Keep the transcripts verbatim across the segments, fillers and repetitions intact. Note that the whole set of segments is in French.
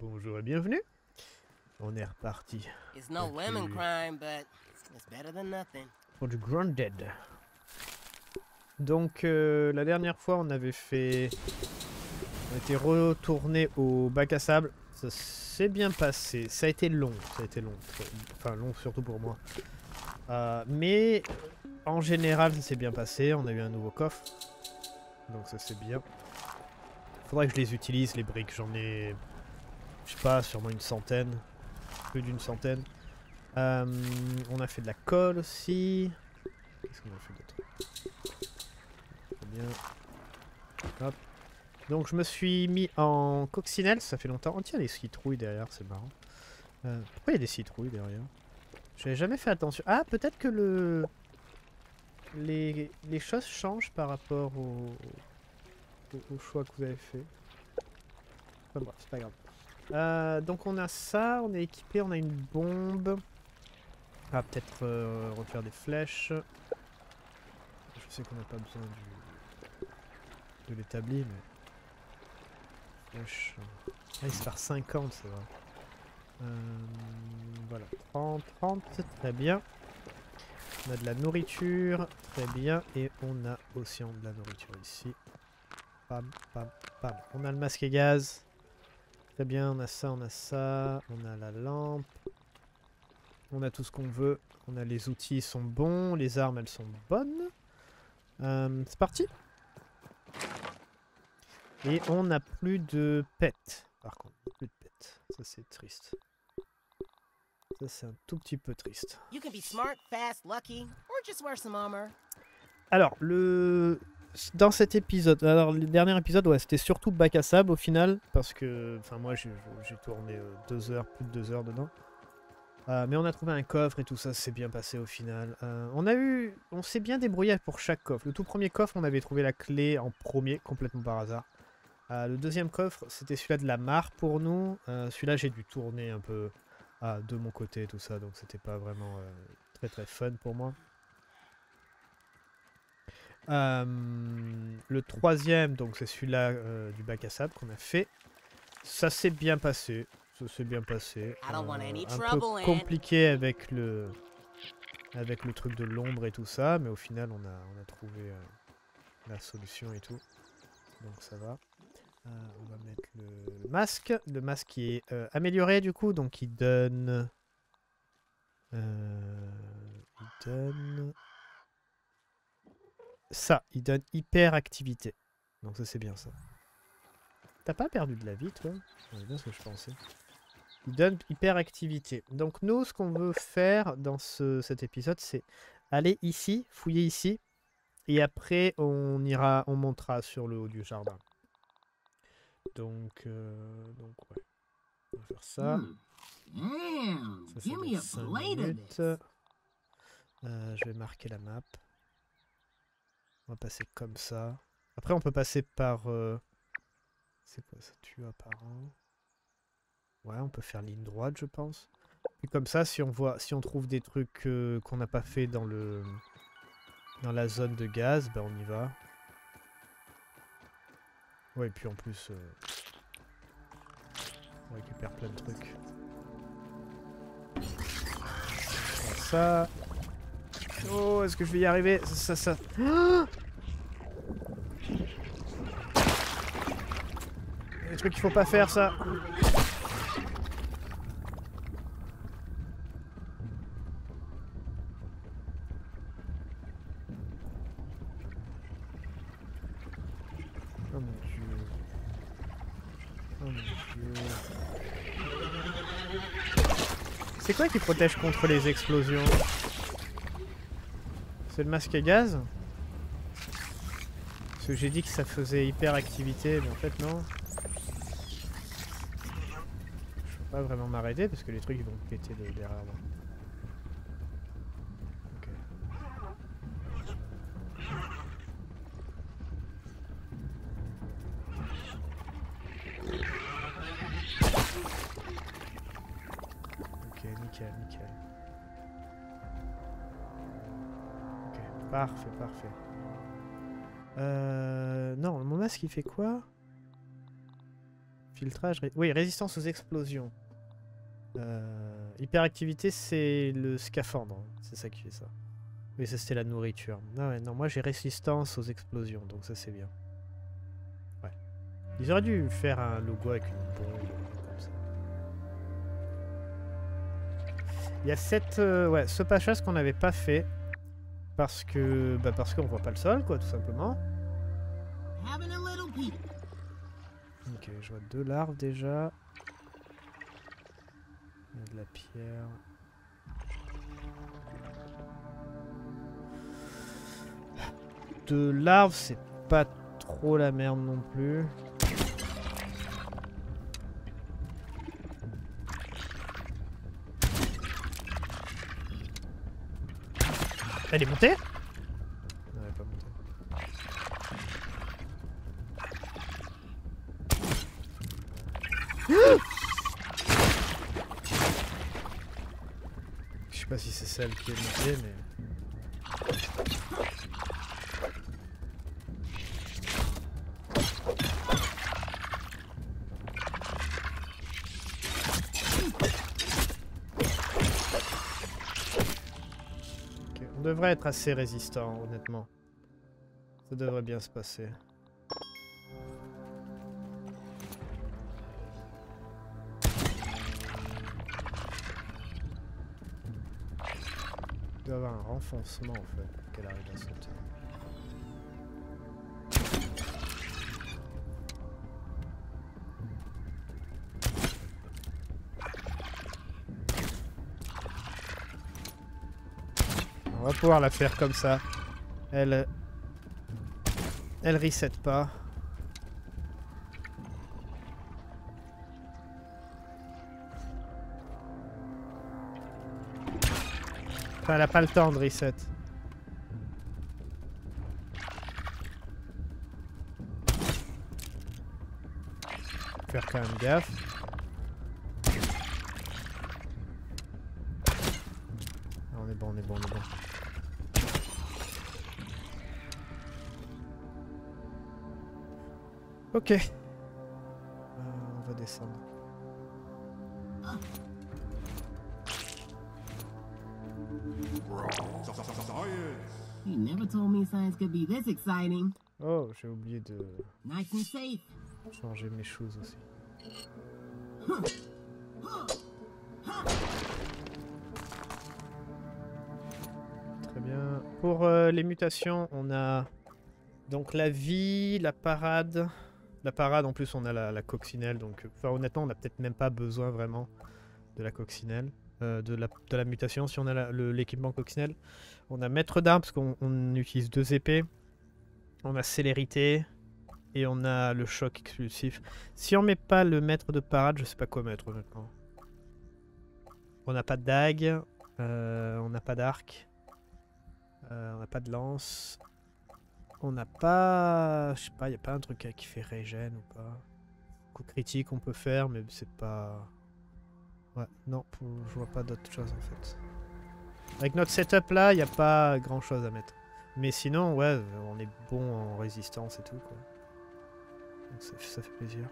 Bonjour et bienvenue. On est reparti. It's no lemon crime, but it's better than nothing. Pour du Grounded. Donc euh, la dernière fois, on avait fait, on était retourné au bac à sable. Ça s'est bien passé. Ça a été long, ça a été long, enfin long surtout pour moi. Euh, mais en général, ça s'est bien passé. On a eu un nouveau coffre, donc ça c'est bien. Faudrait que je les utilise, les briques. J'en ai, je sais pas, sûrement une centaine. Plus d'une centaine. Euh, on a fait de la colle aussi. Qu'est-ce qu'on a fait d'autre? Bien. Hop. Donc je me suis mis en coccinelle. Ça fait longtemps. Oh, tiens, les citrouilles derrière, c'est marrant. Euh, pourquoi il y a des citrouilles derrière? J'avais jamais fait attention. Ah, peut-être que le les... les choses changent par rapport au... au choix que vous avez fait. Enfin bref, c'est pas grave. Euh, donc on a ça, on est équipé, on a une bombe. Ah, peut-être euh, refaire des flèches. Je sais qu'on n'a pas besoin du... de l'établi, mais... Flèches... Ah, il se fait cinquante, c'est vrai. Euh, voilà, trente, trente, très bien. On a de la nourriture, très bien. Et on a aussi de la nourriture ici. Pam, pam, pam. On a le masque et gaz. Très bien, on a ça, on a ça. On a la lampe. On a tout ce qu'on veut. On a les outils, ils sont bons. Les armes, elles sont bonnes. Euh, c'est parti. Et on n'a plus de pets. Par contre, plus de pets. Ça, c'est triste. Ça, c'est un tout petit peu triste. Alors, le... Dans cet épisode, alors le dernier épisode, ouais, c'était surtout bac à sable au final, parce que, enfin moi j'ai tourné euh, deux heures, plus de deux heures dedans. Euh, mais on a trouvé un coffre et tout ça, c'est bien passé au final. Euh, on a eu, on s'est bien débrouillé pour chaque coffre. Le tout premier coffre, on avait trouvé la clé en premier, complètement par hasard. Euh, le deuxième coffre, c'était celui-là de la mare pour nous. Euh, celui-là, j'ai dû tourner un peu ah, de mon côté et tout ça, donc c'était pas vraiment euh, très très fun pour moi. Euh, le troisième, donc c'est celui-là euh, du bac à sable qu'on a fait. Ça s'est bien passé. Ça s'est bien passé. Euh, un peu compliqué avec le avec le truc de l'ombre et tout ça, mais au final on a on a trouvé euh, la solution et tout. Donc ça va. Euh, on va mettre le masque, le masque qui est euh, amélioré du coup, donc il donne, euh, il donne. Ça, il donne hyperactivité. Donc ça c'est bien ça. T'as pas perdu de la vie toi? C'est bien ce que je pensais. Il donne hyperactivité. Donc nous, ce qu'on veut faire dans ce, cet épisode, c'est aller ici, fouiller ici. Et après on ira, on montera sur le haut du jardin. Donc, euh, donc ouais. On va faire ça. Ça c'est dans cinq minutes. Euh, je vais marquer la map. On va passer comme ça. Après, on peut passer par... Euh... C'est quoi ça? Tu as par an. Ouais, on peut faire ligne droite, je pense. Et comme ça, si on voit, si on trouve des trucs euh, qu'on n'a pas fait dans le, dans la zone de gaz, ben on y va. Ouais, et puis en plus, euh... on récupère plein de trucs. Comme ça. Oh, est-ce que je vais y arriver? Ça, ça, ça. Ah, il y a des trucs qu'il faut pas faire, ça. Oh mon dieu. Oh mon dieu. C'est quoi qui protège contre les explosions? C'est le masque à gaz? Parce que j'ai dit que ça faisait hyperactivité, mais en fait non. Je peux pas vraiment m'arrêter parce que les trucs ils vont péter derrière moi. Ok. Ok, nickel, nickel. Parfait, parfait. Euh, non, mon masque il fait quoi? Filtrage, ré... oui, résistance aux explosions. Euh, hyperactivité, c'est le scaphandre. C'est ça qui fait ça. Oui, ça c'était la nourriture. Ah ouais, non, moi j'ai résistance aux explosions, donc ça c'est bien. Ouais. Ils auraient dû faire un logo avec une bombe comme ça. Il y a cette, euh, ouais, ce pachasse qu'on n'avait pas fait parce que, bah parce qu'on voit pas le sol, quoi, tout simplement. Ok, je vois deux larves déjà. Il y a de la pierre. De larves, c'est pas trop la merde non plus. Elle est montée? Non, elle est pas montée. Je sais pas si c'est celle qui est montée, mais... devrait être assez résistant, honnêtement. Ça devrait bien se passer. Il doit avoir un renfoncement en fait pour qu'elle arrive à sauter. On va pouvoir la faire comme ça. Elle... Elle reset pas. Enfin, elle a pas le temps de reset. Faut faire quand même gaffe. On est bon, on est bon, on est bon. Ok. Euh, on va descendre. Oh, j'ai oublié de changer mes choses aussi. Très bien. Pour euh, les mutations, on a donc la vie, la parade... La parade, en plus, on a la, la coccinelle, donc enfin, honnêtement, on n'a peut-être même pas besoin vraiment de la coccinelle, euh, de, la, de la mutation. Si on a l'équipement coccinelle, on a maître d'armes parce qu'on utilise deux épées, on a célérité et on a le choc expulsif. Si on met pas le maître de parade, je sais pas quoi mettre honnêtement. On n'a pas de dague, euh, on n'a pas d'arc, euh, on n'a pas de lance. On n'a pas... Je sais pas, il n'y a pas un truc qui fait régène ou pas. Coup critique on peut faire, mais c'est pas... Ouais, non, pour... je vois pas d'autre chose en fait. Avec notre setup là, il n'y a pas grand chose à mettre. Mais sinon, ouais, on est bon en résistance et tout, quoi. Donc ça, ça fait plaisir.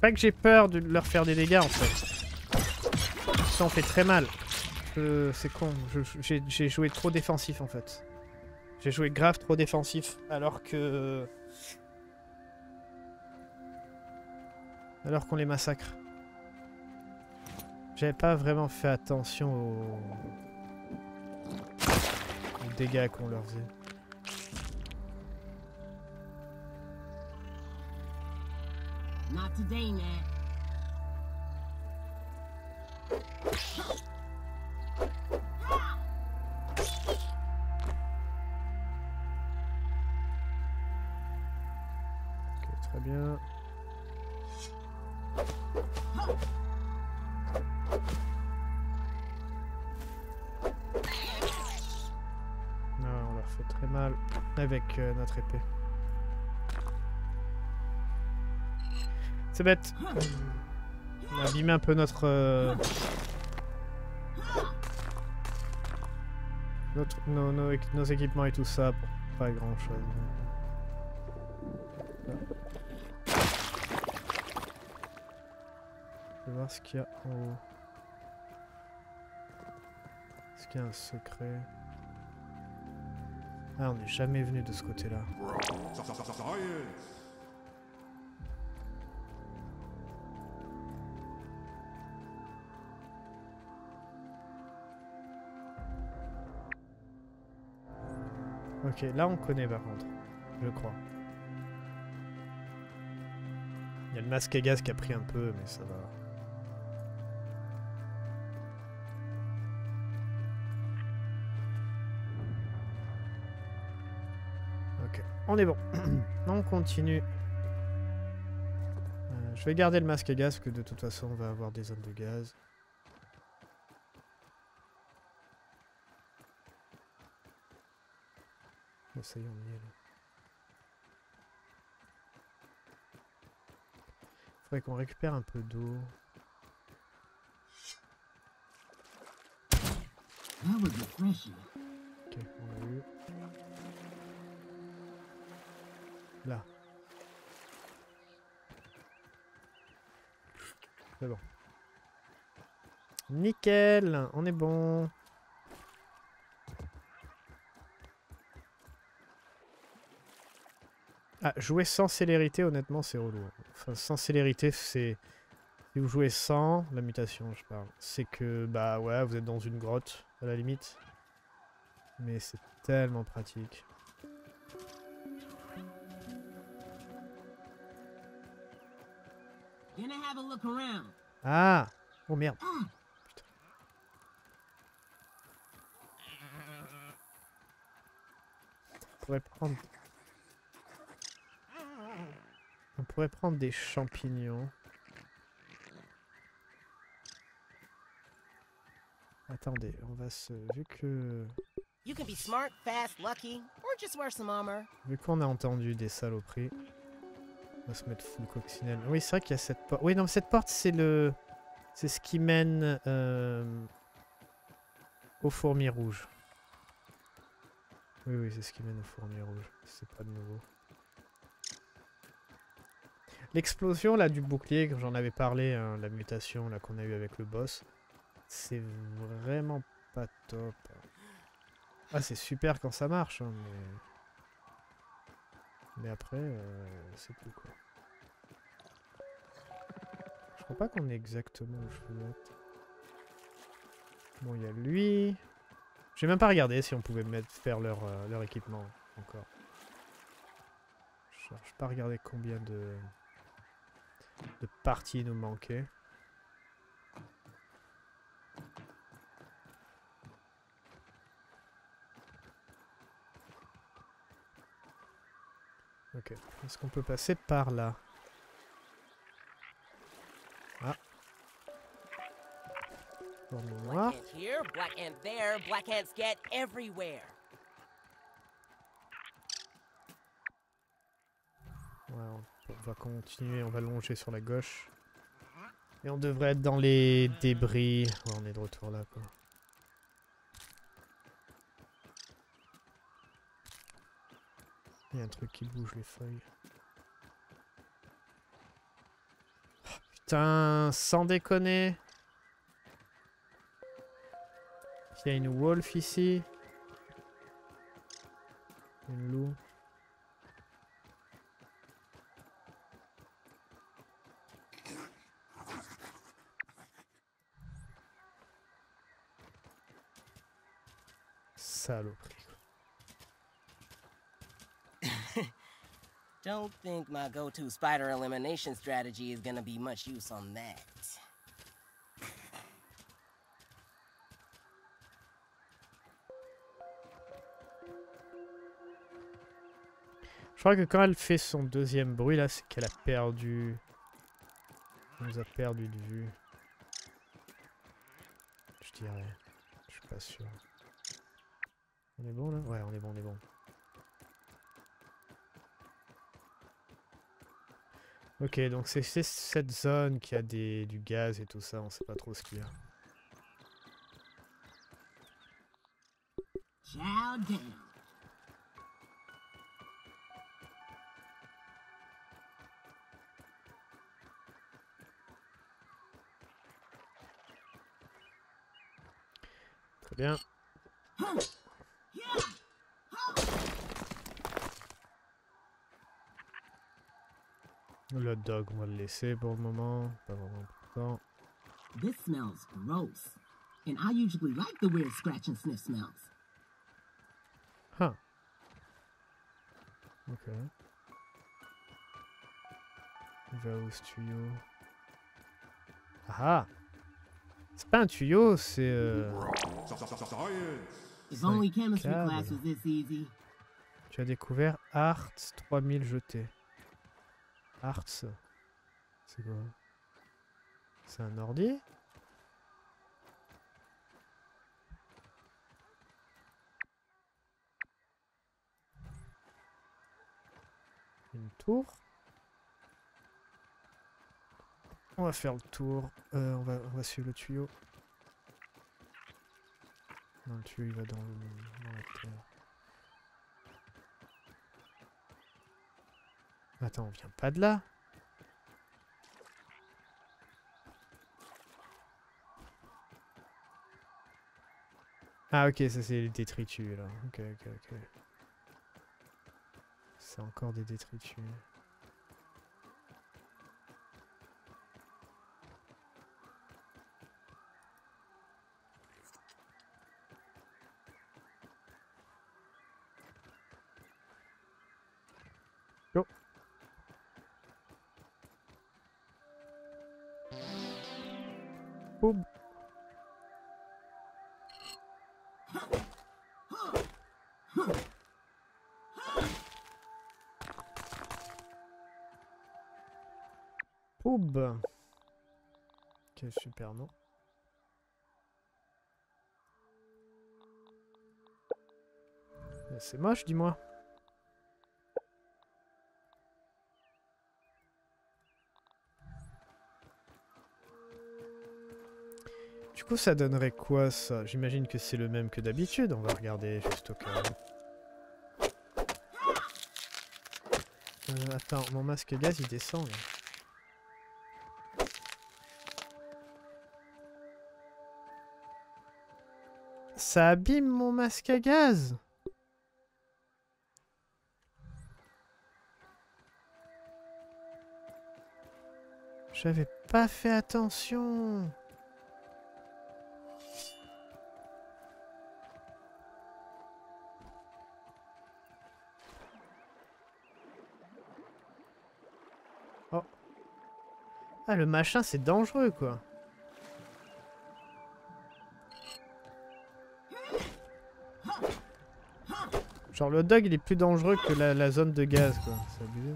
Pas que j'ai peur de leur faire des dégâts en fait. Ça en fait très mal. Euh, c'est con, j'ai joué trop défensif en fait. J'ai joué grave trop défensif alors que... Alors qu'on les massacre. J'avais pas vraiment fait attention aux, aux dégâts qu'on leur faisait. Not today, Nat. Ok, très bien. Non, on leur fait très mal avec euh, notre épée. C'est bête. On a abîmé un peu notre... Euh, notre nos, nos, nos équipements et tout ça pour pas grand chose. Je vais voir ce qu'il y a en haut. Est-ce qu'il y a un secret? Ah, on n'est jamais venu de ce côté-là. Ok, là on connaît par contre, je crois. Il y a le masque à gaz qui a pris un peu, mais ça va. Ok, on est bon. On continue. Euh, je vais garder le masque à gaz, parce que de toute façon on va avoir des zones de gaz. Ça y est, on y est là. Faudrait qu'on récupère un peu d'eau. Ok, on a eu. Là. C'est bon. Nickel, on est bon. Ah, jouer sans célérité, honnêtement, c'est relou. Enfin, sans célérité, c'est... Si vous jouez sans... La mutation, je parle. C'est que, bah ouais, vous êtes dans une grotte, à la limite. Mais c'est tellement pratique. Ah! Oh merde. Putain. Je pourrais prendre... On pourrait prendre des champignons. Attendez, on va se... Vu que... Vu qu'on a entendu des saloperies, on va se mettre full coccinelle. Oui, c'est vrai qu'il y a cette porte. Oui, non, cette porte, c'est le... C'est ce qui mène euh... aux fourmis rouges. Oui, oui, c'est ce qui mène aux fourmis rouges. C'est pas de nouveau. L'explosion là du bouclier, comme j'en avais parlé, hein, la mutation là qu'on a eu avec le boss, c'est vraiment pas top. Ah, c'est super quand ça marche, hein, mais... mais après, euh, c'est plus quoi. Je crois pas qu'on est exactement où je veux être. Bon, il y a lui. J'ai même pas regardé si on pouvait mettre, faire leur, euh, leur équipement encore. Je vais pas regarder combien de... de parties nous manquaient. Ok, est-ce qu'on peut passer par là? Ah. Pour moi. On va continuer, on va longer sur la gauche. Et on devrait être dans les débris. Ouais, on est de retour là, quoi. Il y a un truc qui bouge les feuilles. Oh, putain, sans déconner. Il y a une wolf ici. Une loup. Don't think my go-to spider elimination strategy is gonna be much use on that. Je crois que quand elle fait son deuxième bruit là, c'est qu'elle a perdu... Elle nous a perdu de vue. Je dirais... Je suis pas sûr. On est bon là? Ouais, on est bon, on est bon. Ok, donc c'est cette zone qui a des, du gaz et tout ça, on sait pas trop ce qu'il y a. Très bien. Le dog, on va le laisser pour le moment, pas vraiment important. This smells gross, and I usually like the weird scratch and sniff smells. Huh. Ok. Rose tuyau. Ah. C'est pas un tuyau, c'est. Euh... If only chemistry class was this easy. Tu as découvert Art trois mille jeté. Arts, c'est quoi? C'est un ordi? Une tour? On va faire le tour. Euh, on, va, on va suivre le tuyau. Non, le tuyau il va dans, le, dans la terre. Attends, on vient pas de là. Ah ok, ça c'est les détritus là. Ok, ok, ok. C'est encore des détritus. Poub. Quel super nom. C'est moche, dis-moi. Du coup, ça donnerait quoi, ça? J'imagine que c'est le même que d'habitude. On va regarder juste au cas où. Euh, attends, mon masque gaz, il descend, là. Ça abîme mon masque à gaz. J'avais pas fait attention. Oh. Ah, le machin, c'est dangereux, quoi. Genre le dog il est plus dangereux que la, la zone de gaz quoi, c'est abusé.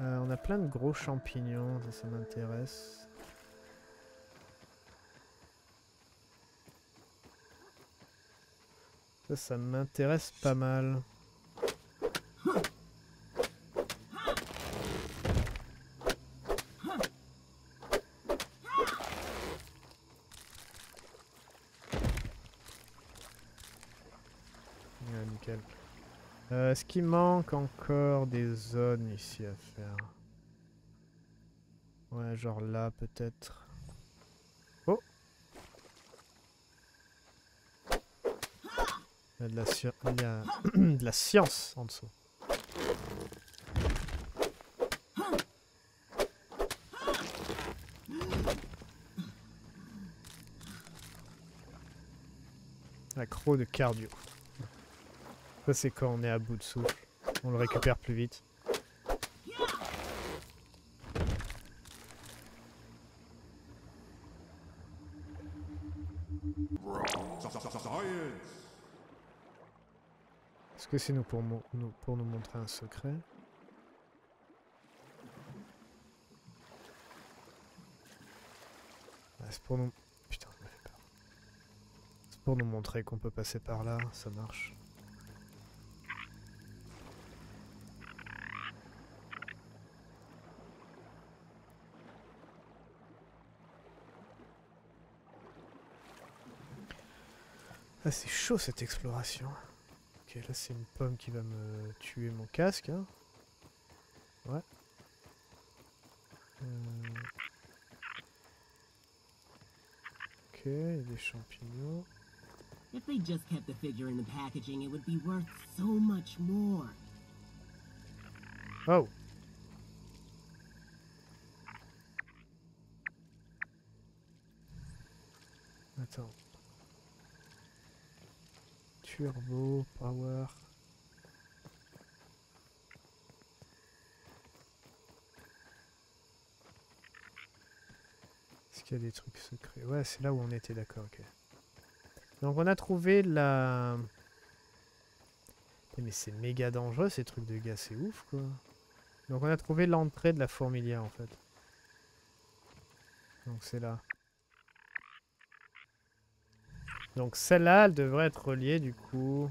Euh, on a plein de gros champignons, ça, ça m'intéresse. Ça, ça m'intéresse pas mal. Euh, Est-ce qu'il manque encore des zones ici à faire? Ouais, genre là peut-être. Oh! Il y a de la, sur... Il y a de la science en dessous. Accro de cardio. Ça c'est quand on est à bout de souffle. On le récupère plus vite. Est-ce que c'est nous pour, nous pour nous montrer un secret? Ah, c'est pour nous... Putain, je me fais peur. C'est pour nous montrer qu'on peut passer par là, ça marche. Ah, c'est chaud cette exploration. Ok, là c'est une pomme qui va me tuer mon casque. Hein. Ouais. Euh... Ok, il y a des champignons. If they just kept the figure in the packaging, it would be worth so much more. Oh. Attends. Turbo, power. Est-ce qu'il y a des trucs secrets? Ouais, c'est là où on était, d'accord, ok. Donc on a trouvé la... Mais c'est méga dangereux ces trucs de gaz, c'est ouf quoi. Donc on a trouvé l'entrée de la fourmilière en fait. Donc c'est là. Donc celle-là, elle devrait être reliée du coup.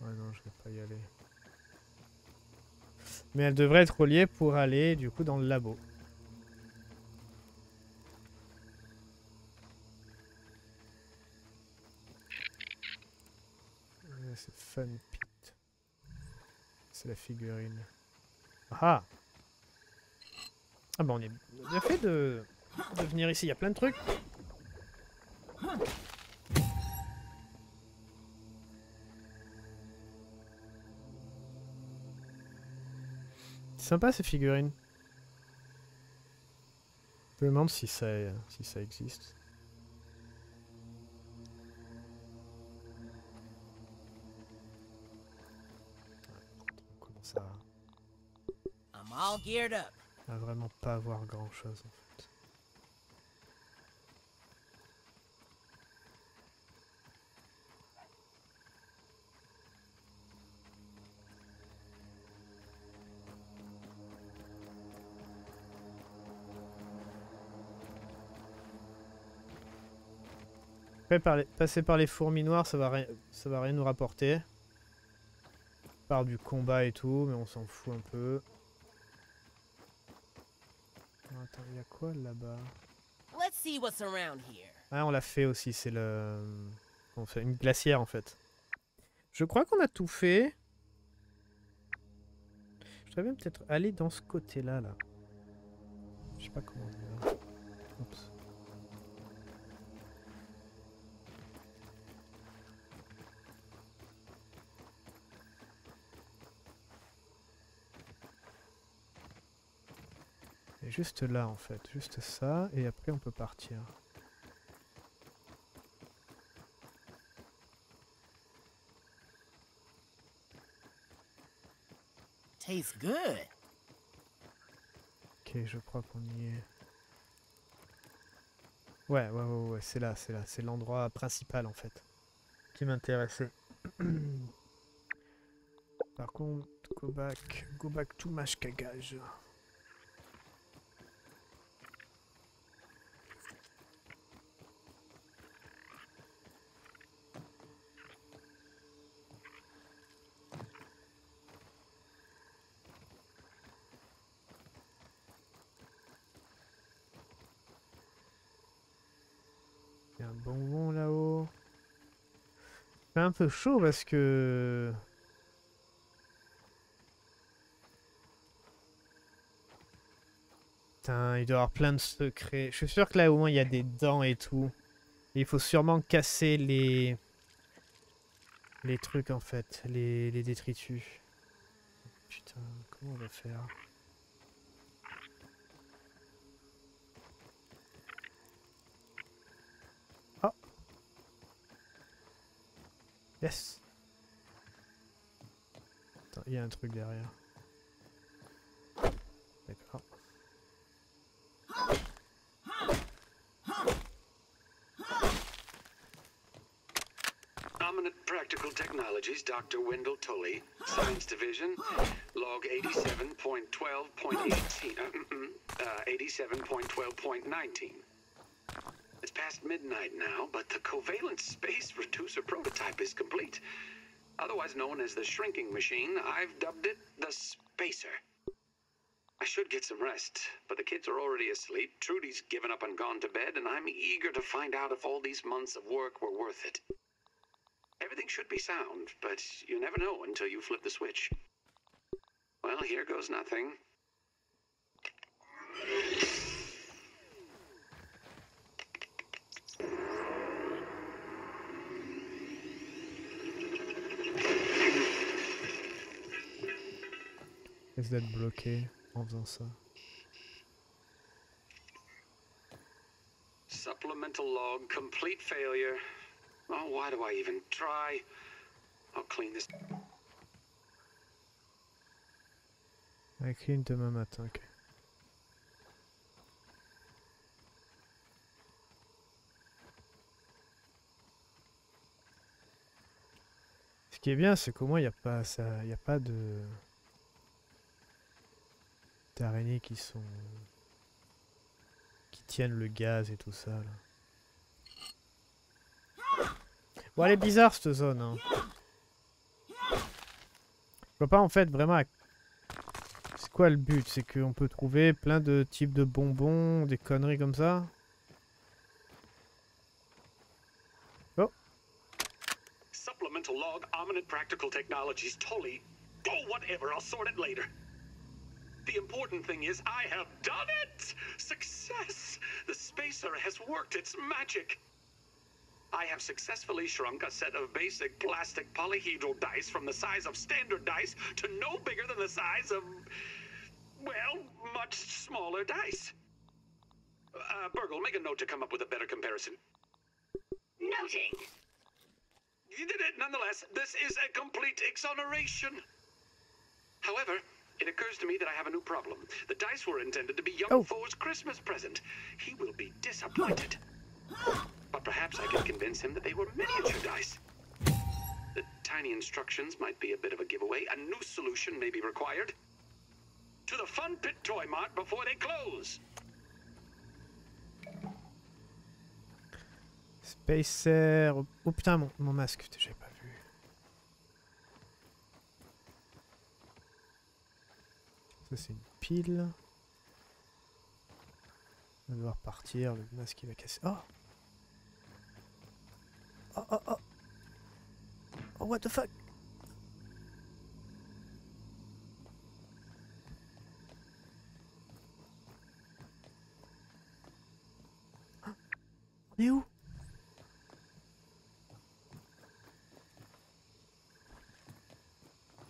Ouais non, je vais pas y aller. Mais elle devrait être reliée pour aller du coup dans le labo. C'est Fun Pit. C'est la figurine. Ah! Ah bah on est bien fait de, de venir ici, il y a plein de trucs. C'est sympa ces figurines. Je me demande si ça, si ça existe. On commence à... I'm all geared up. À vraiment pas avoir grand chose en fait. Après par les, passer par les fourmis noires ça va rien, ça va rien nous rapporter. Par du combat et tout, mais on s'en fout un peu. Attends, il y a quoi là-bas? Ah, on l'a fait aussi, c'est le... On fait une glacière en fait. Je crois qu'on a tout fait. Je devrais même peut-être aller dans ce côté-là, là. Je sais pas comment on va. Oups. Et juste là en fait, juste ça, et après on peut partir. Tastes good. Ok, je crois qu'on y est. Ouais, ouais, ouais, ouais, c'est là, c'est là, c'est l'endroit principal en fait, qui m'intéressait. Par contre, go back, go back to Mashkagage. Bonbon là-haut. C'est un peu chaud parce que... Putain, il doit y avoir plein de secrets. Je suis sûr que là au moins il y a des dents et tout. Et il faut sûrement casser les... Les trucs en fait, les, les détritus. Putain, comment on va faire? Yes. Attends, il y a un truc derrière. D'accord. Dominant Practical Technologies, Doctor Wendell Tully, Science Division, log eighty-seven point twelve point eighteen, uh, eighty-seven point twelve point nineteen. It's past midnight now, but the covalent space reducer prototype is complete. Otherwise known as the shrinking machine, I've dubbed it the spacer. I should get some rest, but the kids are already asleep, Trudy's given up and gone to bed, and I'm eager to find out if all these months of work were worth it. Everything should be sound, but you never know until you flip the switch. Well, here goes nothing. Est-ce d'être bloqué en faisant ça? Supplemental log, complete failure. Oh, why do I even try? I'll clean this. I clean demain matin, ok. Ce qui est bien, c'est qu'au moins il n'y a pas ça, il n'y a pas de d'araignées qui sont qui tiennent le gaz et tout ça là. Bon, elle est bizarre cette zone, hein. Je vois pas en fait vraiment. C'est quoi le but? C'est qu'on peut trouver plein de types de bonbons, des conneries comme ça. Oh. Supplemental log, Omnit Practical Technologies, Tully. Go whatever, I'll sort it later. The important thing is I have done it! Success! The spacer has worked its magic. I have successfully shrunk a set of basic plastic polyhedral dice from the size of standard dice to no bigger than the size of, well, much smaller dice. Uh, Burgle, make a note to come up with a better comparison. Noting. You did it nonetheless. This is a complete exoneration. However, it occurs to me that I have a new problem. The dice were intended to be young oh. Foe's Christmas present. He will be disappointed. But perhaps I could convince him that they were miniature dice. The tiny instructions might be a bit of a giveaway. A new solution may be required. To the Fun Pit Toy Mart before they close. Spacer. Oh putain, mon, mon masque, j'ai pas vu. Ça c'est une pile. On va devoir partir, le masque il va casser. Oh! Oh oh oh. Oh what the fuck. Hein? On est où?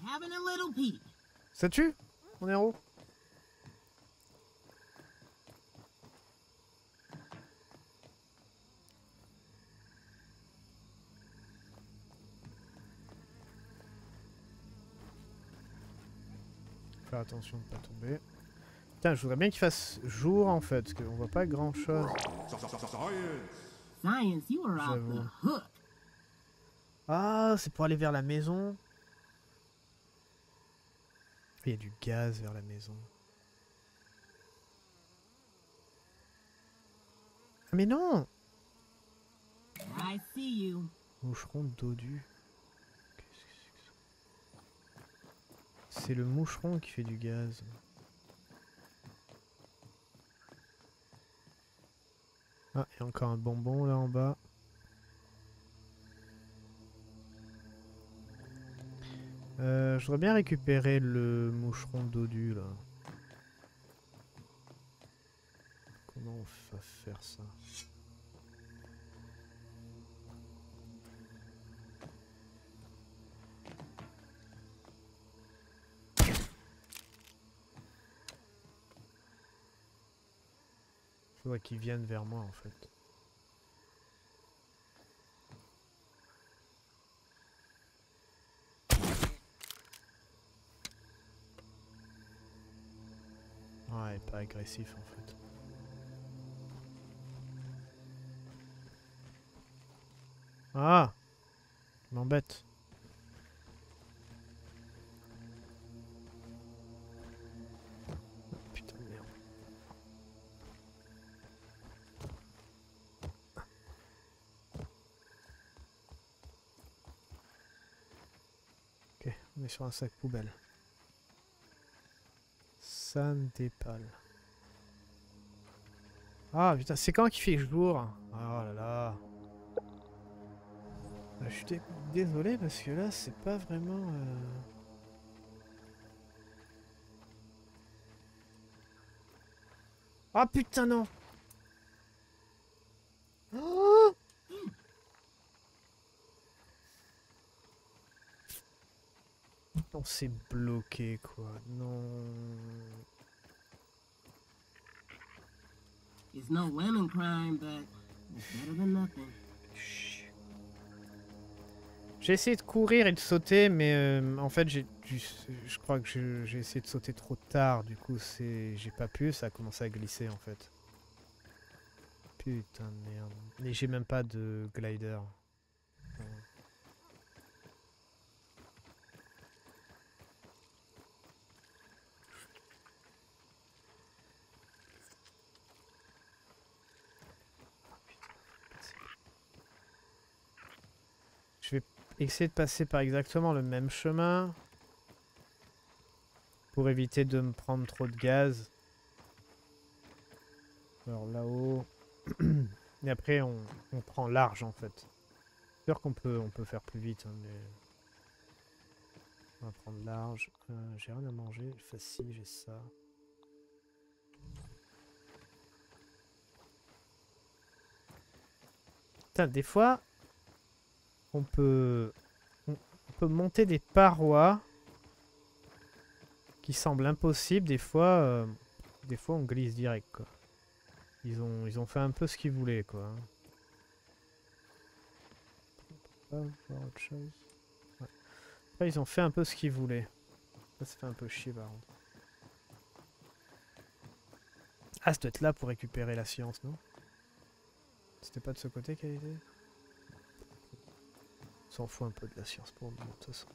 Having a little peek. Ça tue? On est en haut. Attention de pas tomber. Putain, je voudrais bien qu'il fasse jour en fait, parce qu'on voit pas grand chose. Ah, c'est pour aller vers la maison. Il y a du gaz vers la maison. Ah, mais non! Moucheron dodu. C'est le moucheron qui fait du gaz. Ah, il y a encore un bonbon là en bas. Euh, je voudrais bien récupérer le moucheron dodu là. Comment on va faire ça? Faudrait qu'ils viennent vers moi en fait. Ouais, pas agressif en fait. Ah, il m'embête. Oh, putain de merde. Ok, on est sur un sac poubelle. Sandépal. Ah putain, c'est quand qu'il fait jour? Oh là là. Je suis dé désolé parce que là c'est pas vraiment... Euh... Ah putain non oh mmh. On s'est bloqué quoi, non... It's no women crime, but it's better than nothing. J'ai essayé de courir et de sauter, mais euh, en fait, j'ai, je crois que j'ai essayé de sauter trop tard. Du coup, c'est, j'ai pas pu. Ça a commencé à glisser, en fait. Putain de merde. Et j'ai même pas de glider. Ouais. Essayer de passer par exactement le même chemin pour éviter de me prendre trop de gaz. Alors là-haut. Et après on, on prend large en fait. C'est sûr qu'on peut on peut faire plus vite, hein, mais on va prendre large. Euh, j'ai rien à manger. Facile, j'ai ça. Putain, des fois. On peut, on peut monter des parois qui semblent impossibles. Des fois, euh, des fois on glisse direct, quoi. Ils ont, ils ont fait un peu ce qu'ils voulaient, quoi. On peut pas voir autre chose. Ouais. Après, ils ont fait un peu ce qu'ils voulaient. Ça, ça fait un peu chier, par contre. Ah, ça doit être là pour récupérer la science, non? C'était pas de ce côté qu'elle était? On s'en fout un peu de la science pour le moment, de toute façon.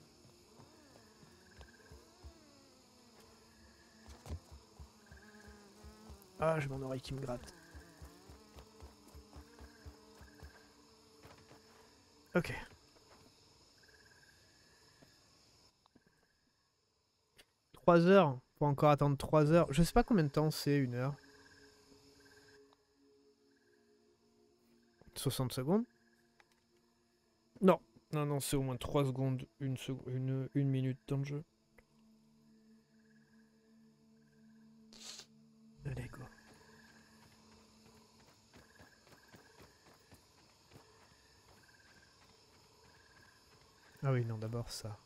Ah, j'ai mon oreille qui me gratte. Ok. trois heures. Faut encore attendre trois heures. Je sais pas combien de temps c'est, une heure. soixante secondes. Non. Non, non, c'est au moins trois secondes, une, seconde, une, une minute dans le jeu. Allez, go. Ah oui, non, d'abord ça.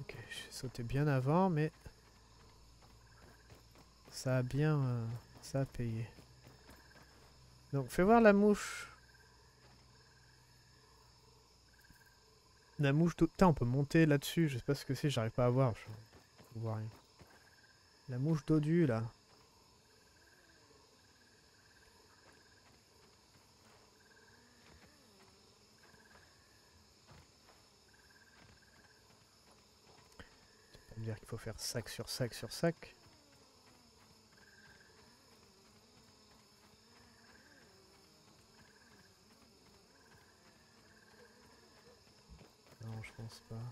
Ok, j'ai sauté bien avant, mais... Ça a bien... Euh, ça a payé. Donc, fais voir la mouche. La mouche... Putain, on peut monter là-dessus. Je sais pas ce que c'est, j'arrive pas à voir. Je... je vois rien. La mouche dodue, là. Tu peux me dire qu'il faut faire sac sur sac sur sac. Je pense pas.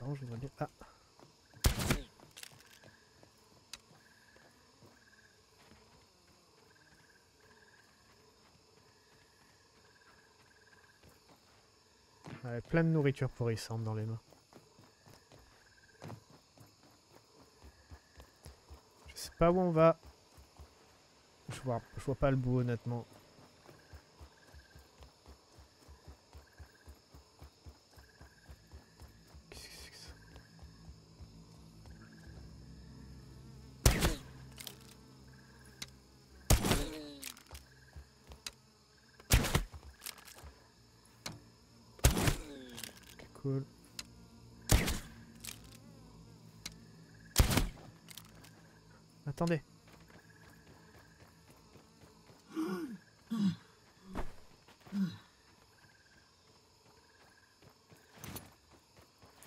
Non, je voudrais bien. Ah. Ouais, plein de nourriture pourrissante dans les mains. Je sais pas où on va. Je vois, je vois pas le bout honnêtement. attendez.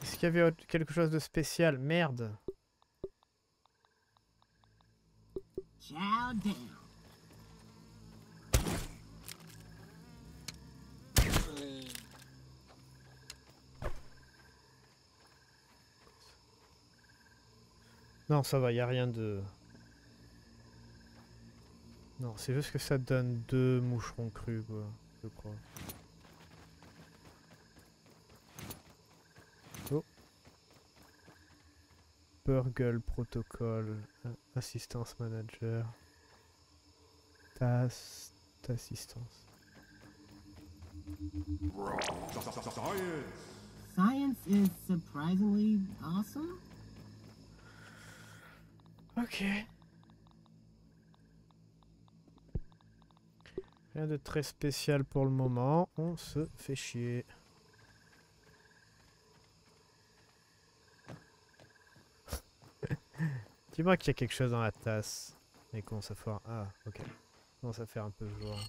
Est-ce qu'il y avait quelque chose de spécial? Merde. Non, ça va, il n'y a rien de... Non, c'est juste que ça donne deux moucherons crus, quoi, je crois. Oh. Burgle, protocole, assistance manager, tasse, assistance. Science is surprisingly awesome. Ok. Rien de très spécial pour le moment. On se fait chier. Dis-moi qu'il y a quelque chose dans la tasse. Mais comment ça fait un... Ah, ok. Comment ça fait un peu jour.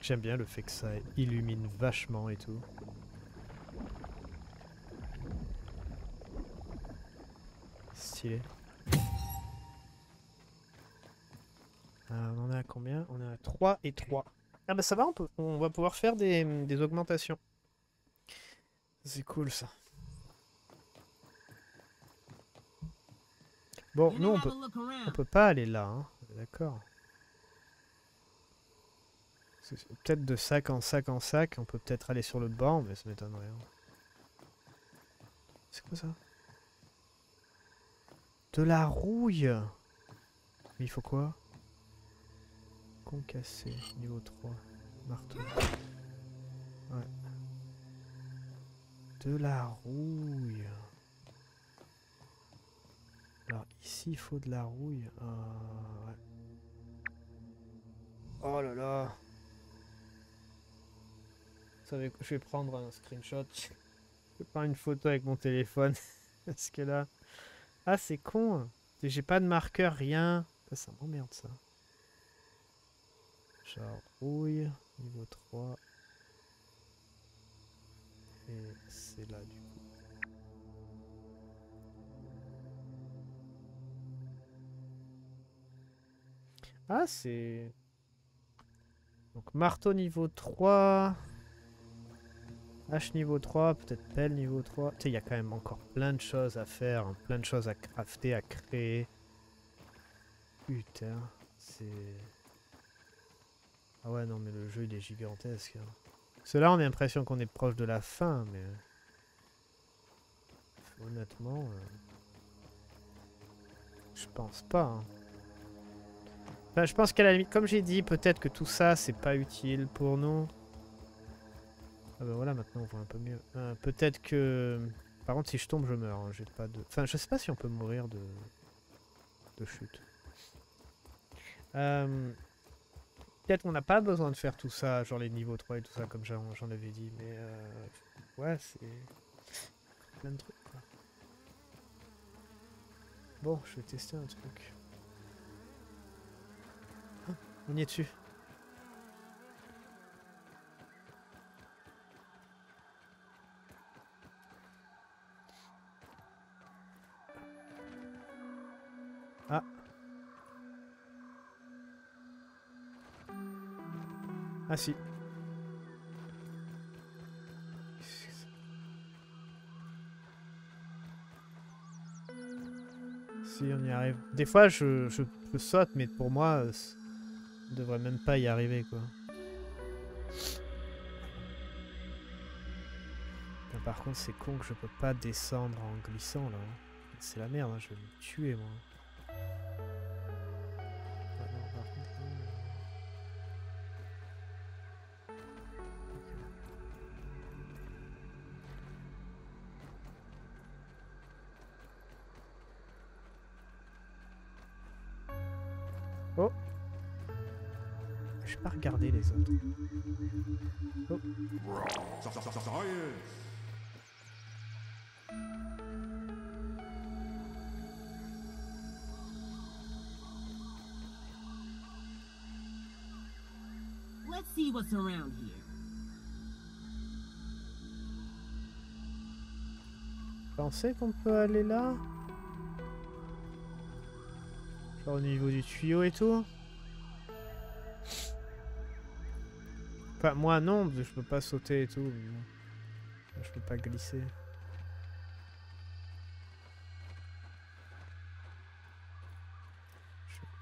J'aime bien le fait que ça illumine vachement et tout. Stylé. Euh, on en est à combien? On est à trois et trois. Ah bah ça va, on, peut, on va pouvoir faire des, des augmentations. C'est cool ça. Bon, nous on peut, on peut pas aller là, hein. D'accord. Peut-être de sac en sac en sac, on peut peut-être aller sur le banc, mais ça m'étonnerait. C'est quoi ça? De la rouille! Mais il faut quoi? Concassé, niveau trois, marteau. Ouais. De la rouille. Alors ici il faut de la rouille. Euh, ouais. Oh là là. Vous savez quoi, je vais prendre un screenshot. Je vais prendre une photo avec mon téléphone. Parce que là... Ah c'est con. J'ai pas de marqueur, rien. Ça, ça m'emmerde ça. Rouille, niveau trois. Et c'est là du coup. Ah c'est... Donc marteau niveau trois. Hache niveau trois, peut-être pelle niveau trois. Tu sais, il y a quand même encore plein de choses à faire, hein, plein de choses à crafter, à créer. Putain, c'est... Ah ouais, non, mais le jeu, il est gigantesque. Cela, on a l'impression qu'on est proche de la fin, mais... Honnêtement... Euh... Je pense pas. Hein. Enfin, je pense qu'à la limite, comme j'ai dit, peut-être que tout ça, c'est pas utile pour nous. Ah bah voilà, maintenant, on voit un peu mieux. Euh, peut-être que... Par contre, si je tombe, je meurs. Hein. J'ai pas de... Enfin, je sais pas si on peut mourir de... de chute. Euh... Peut-être qu'on n'a pas besoin de faire tout ça, genre les niveaux trois et tout ça, comme j'en avais dit, mais euh, ouais, c'est plein de trucs, quoi. Bon, je vais tester un truc. Ah, on y est dessus. Ah. Ah si. Si on y arrive. Des fois je, je, je saute, mais pour moi on devrait même pas y arriver, quoi. Ben, par contre c'est con que je peux pas descendre en glissant là. Hein. C'est la merde, hein. Je vais me tuer moi. Autres. Oh. Let's see what's around here. Pensez qu'on peut aller là? Genre au niveau du tuyau et tout? Enfin, moi non, parce que je peux pas sauter et tout. Mais bon. Je peux pas glisser.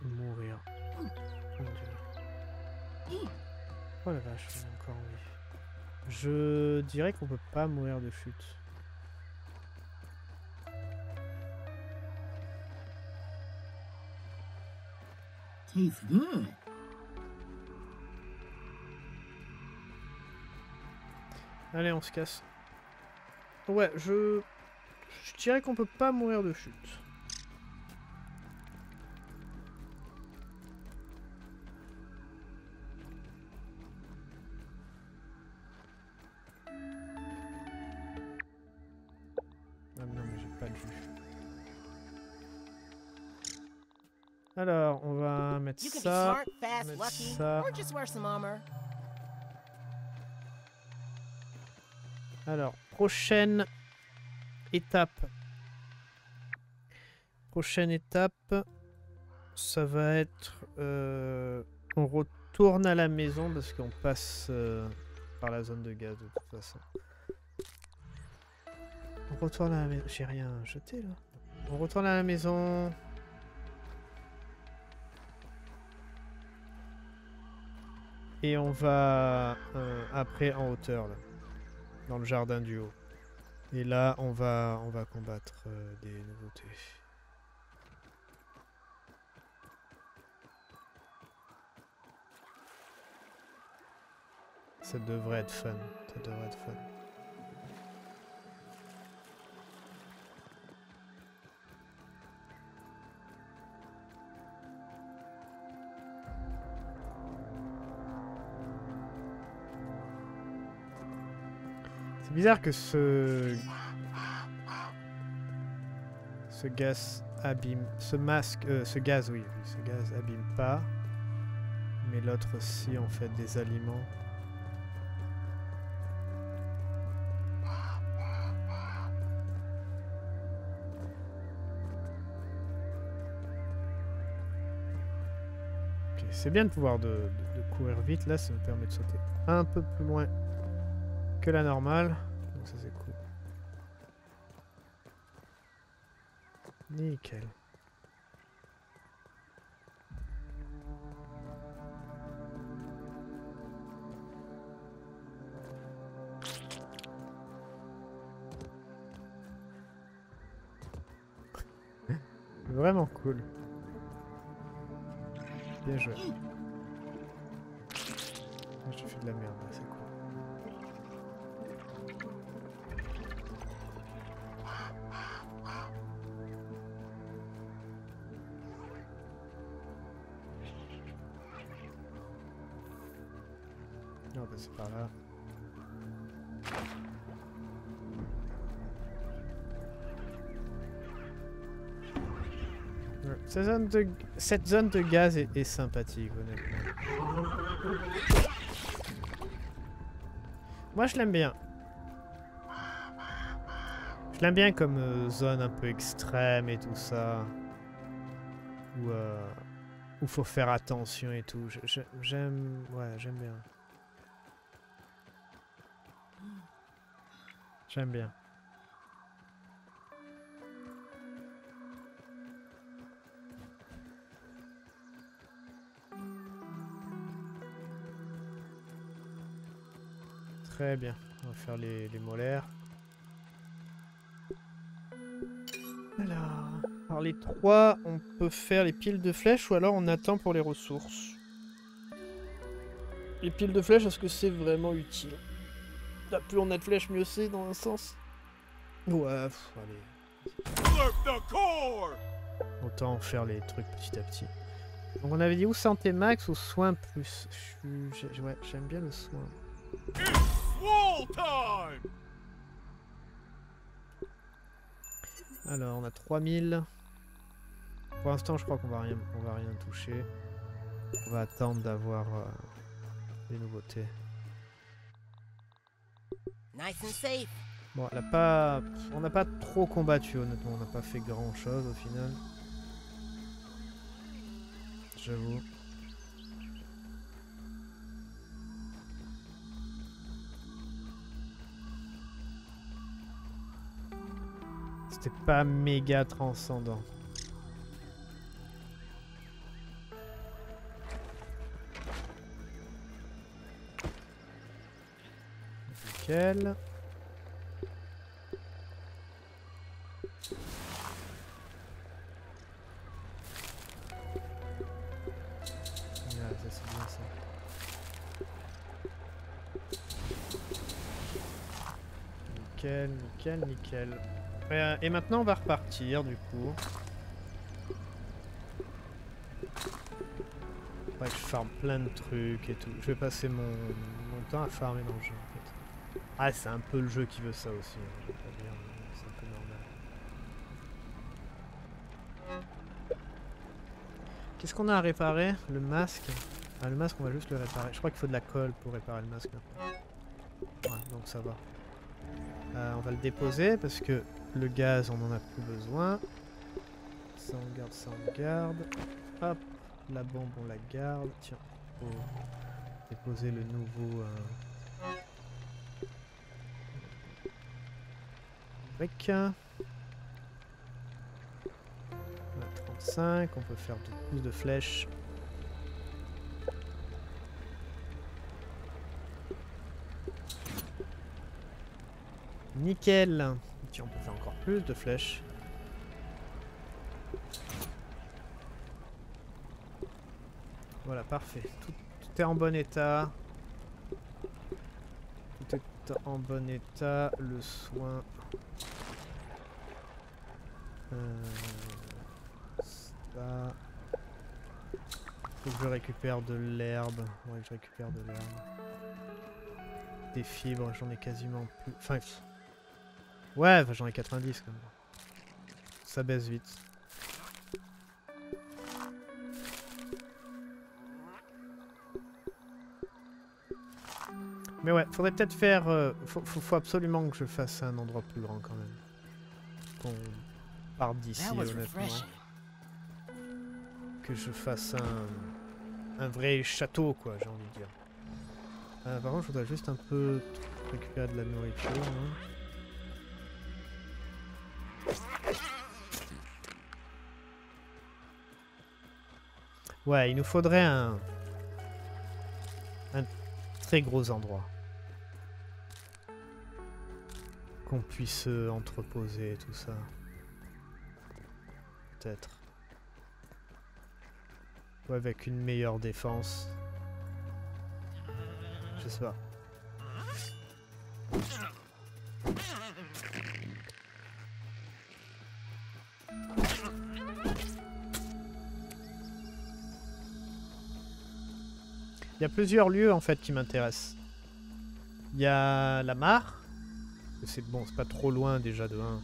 Je vais mourir. Mon Dieu. Oh la vache, j'ai encore envie. Je dirais qu'on peut pas mourir de chute. Tastes good. Allez, on se casse. Ouais, je... Je dirais qu'on peut pas mourir de chute. Ah non, mais j'ai pas de jus. Alors, on va mettre ça, mettre ça... Alors, prochaine étape. Prochaine étape, ça va être... Euh, on retourne à la maison parce qu'on passe euh, par la zone de gaz de toute façon. On retourne à la maison. J'ai rien jeté là. On retourne à la maison. Et on va euh, après en hauteur là. Dans le jardin du haut. Et là, on va, on va combattre euh, des nouveautés. Ça devrait être fun. Ça devrait être fun. C'est bizarre que ce... ce gaz abîme... ce masque... Euh, ce gaz, oui, oui, ce gaz abîme pas. Mais l'autre aussi, en fait, des aliments. Okay, c'est bien de pouvoir de, de, de courir vite, là, ça me permet de sauter un peu plus loin que la normale, donc ça c'est cool. Nickel. Vraiment cool. Bien joué. J'ai fait de la merde, c'est cool. C'est par là. Ouais. Cette, zone de... Cette zone de gaz est, est sympathique, honnêtement. Moi, je l'aime bien. Je l'aime bien comme euh, zone un peu extrême et tout ça. Où, euh, où faut faire attention et tout. J'aime... Ouais, j'aime bien. J'aime bien. Très bien. On va faire les, les molaires. Alors, par les trois, on peut faire les piles de flèches ou alors on attend pour les ressources. Les piles de flèches, est-ce que c'est vraiment utile ? Là, plus on a de flèches, mieux c'est dans un sens. Ouais, pff, allez. Autant faire les trucs petit à petit. Donc on avait dit où santé max ou soin plus. Je, ouais, j'aime bien le soin. It's wall time. Alors, on a trois mille. Pour l'instant, je crois qu'on va rien, on va rien toucher. On va attendre d'avoir euh, des nouveautés. Nice and safe. Bon, elle a pas... on n'a pas trop combattu, honnêtement. On n'a pas fait grand-chose, au final. J'avoue. C'était pas méga transcendant. Nickel. Nickel, nickel, nickel. Euh, et maintenant on va repartir du coup. Ouais, je farme plein de trucs et tout. Je vais passer mon, mon temps à farmer dans le jeu en fait. Ah, c'est un peu le jeu qui veut ça aussi. Hein. C'est un peu normal. Qu'est-ce qu'on a à réparer? Le masque. Ah, le masque on va juste le réparer. Je crois qu'il faut de la colle pour réparer le masque. Ouais, donc ça va. Euh, on va le déposer parce que le gaz, on n'en a plus besoin. Ça, on garde, ça, on garde. Hop, la bombe, on la garde. Tiens, il faut déposer le nouveau... Mec. Euh... On a trente-cinq, on peut faire plus de flèches. Nickel. Tiens, on peut faire encore plus de flèches. Voilà, parfait. Tout, tout est en bon état. Tout est en bon état. Le soin... Euh, ça... Faut que je récupère de l'herbe. Ouais, je récupère de l'herbe. Des fibres, j'en ai quasiment plus... Enfin... Ouais, j'en ai quatre-vingt-dix quand même. Ça baisse vite. Mais ouais, faudrait peut-être faire... Euh, faut, faut absolument que je fasse un endroit plus grand quand même. Qu'on parte d'ici honnêtement. Que je fasse un... Un vrai château quoi, j'ai envie de dire. Euh, par contre, je voudrais juste un peu récupérer de la nourriture. Hein. Ouais, il nous faudrait un... un très gros endroit. Qu'on puisse entreposer tout ça. Peut-être. Ou avec une meilleure défense. Je sais pas. Il y a plusieurs lieux en fait qui m'intéressent. Il y a la mare, c'est bon, c'est pas trop loin déjà de un.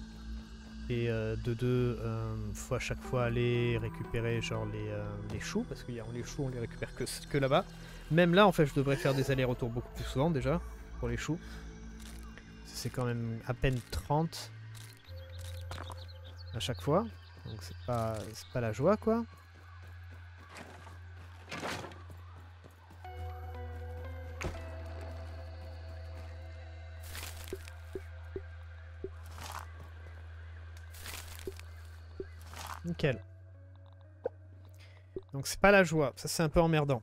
Et euh, de deux, euh, faut à chaque fois aller récupérer genre les, euh, les choux, parce qu'il y a les choux, on les récupère que, que là-bas. Même là en fait, je devrais faire des allers-retours beaucoup plus souvent déjà, pour les choux. C'est quand même à peine trente à chaque fois, donc c'est pas, c'est pas la joie quoi. Nickel. Donc c'est pas la joie, ça c'est un peu emmerdant.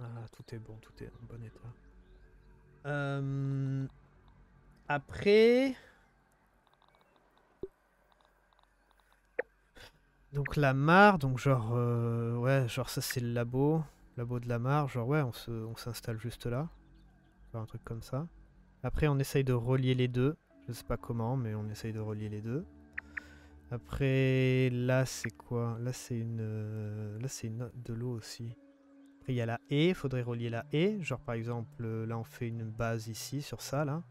Ah, tout est bon, tout est en bon état. Euh... Après... Donc la mare, donc genre... Euh... Ouais, genre ça c'est le labo. Labo de la mare, genre ouais, on se, on s'installe juste là. Enfin, un truc comme ça. Après on essaye de relier les deux. Je sais pas comment, mais on essaye de relier les deux. Après, là, c'est quoi? Là, c'est une... Là, c'est une... de l'eau aussi. Après, il y a la haie. Il faudrait relier la haie. Genre, par exemple, là, on fait une base ici, sur ça, là.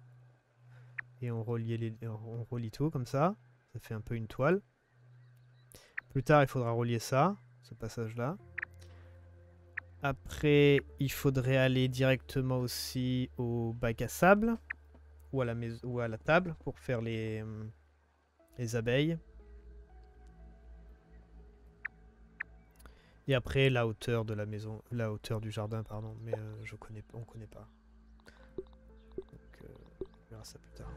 Et on relie, les... on relie tout, comme ça. Ça fait un peu une toile. Plus tard, il faudra relier ça, ce passage-là. Après, il faudrait aller directement aussi au bac à sable ou à la, maison, ou à la table pour faire les, les abeilles. Et après, la hauteur de la maison, la hauteur du jardin, pardon, mais euh, je connais, on ne connaît pas. Donc, euh, on verra ça plus tard.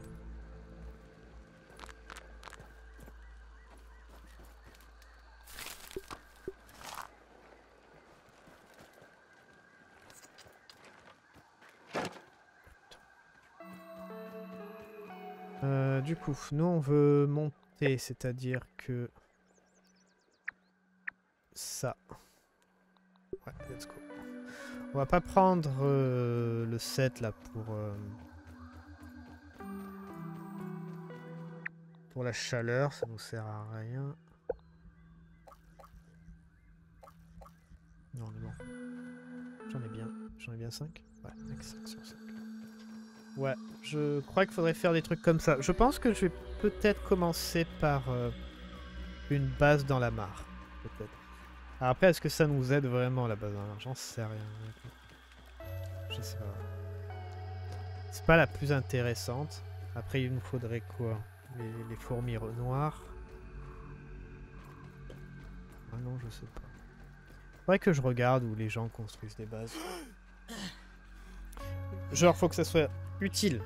Euh, du coup, nous on veut monter, c'est-à-dire que ça. Ouais, let's go. On va pas prendre euh, le sept là pour euh, pour la chaleur, ça nous sert à rien. Non, mais bon. J'en ai bien, j'en ai bien cinq. Ouais, avec cinq sur cinq. Ouais, je crois qu'il faudrait faire des trucs comme ça. Je pense que je vais peut-être commencer par euh, une base dans la mare. Peut-être. Après, est-ce que ça nous aide vraiment la base dans la mare? J'en sais rien. Je sais pas. C'est pas la plus intéressante. Après, il nous faudrait quoi? Les, les fourmis noires. Ah non, je sais pas. Faudrait que je regarde où les gens construisent des bases. Genre, faut que ça soit utile,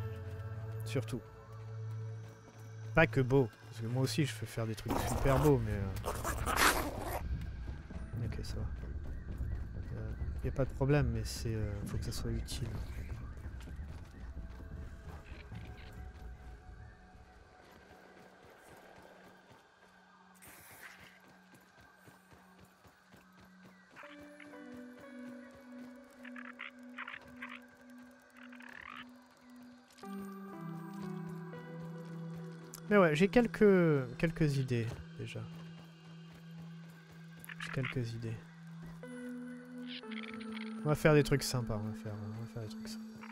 surtout. Pas que beau, parce que moi aussi je peux faire des trucs super beaux, mais... Euh... Ok, ça va. Euh, y a pas de problème, mais c'est... Euh, faut que ça soit utile. Mais ouais, j'ai quelques quelques idées déjà. J'ai quelques idées. On va faire des trucs sympas, on va faire, on va faire des trucs sympas.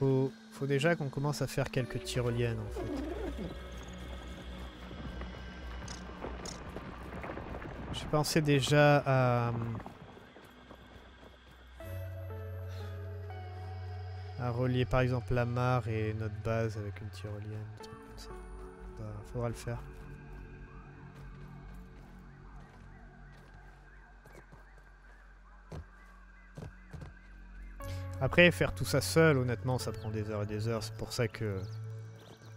Faut, faut déjà qu'on commence à faire quelques tyroliennes en fait. Je pensais déjà à... à relier par exemple la mare et notre base avec une tyrolienne. Faudra le faire. Après, faire tout ça seul, honnêtement, ça prend des heures et des heures. C'est pour ça que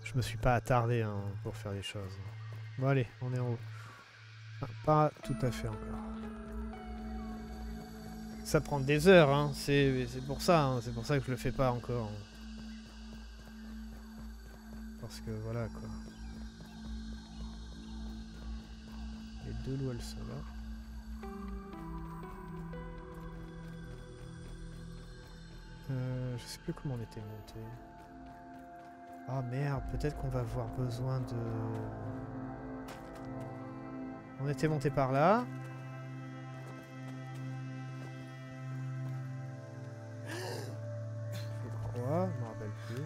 je me suis pas attardé hein, pour faire les choses. Bon, allez, on est en haut. Enfin, pas tout à fait encore. Ça prend des heures, hein. C'est pour ça, hein. C'est pour ça que je le fais pas encore. Hein. Parce que voilà quoi. Les deux loups elles sont là. Euh, je sais plus comment on était monté. Ah merde, peut-être qu'on va avoir besoin de... On était monté par là. Je crois, je me rappelle plus.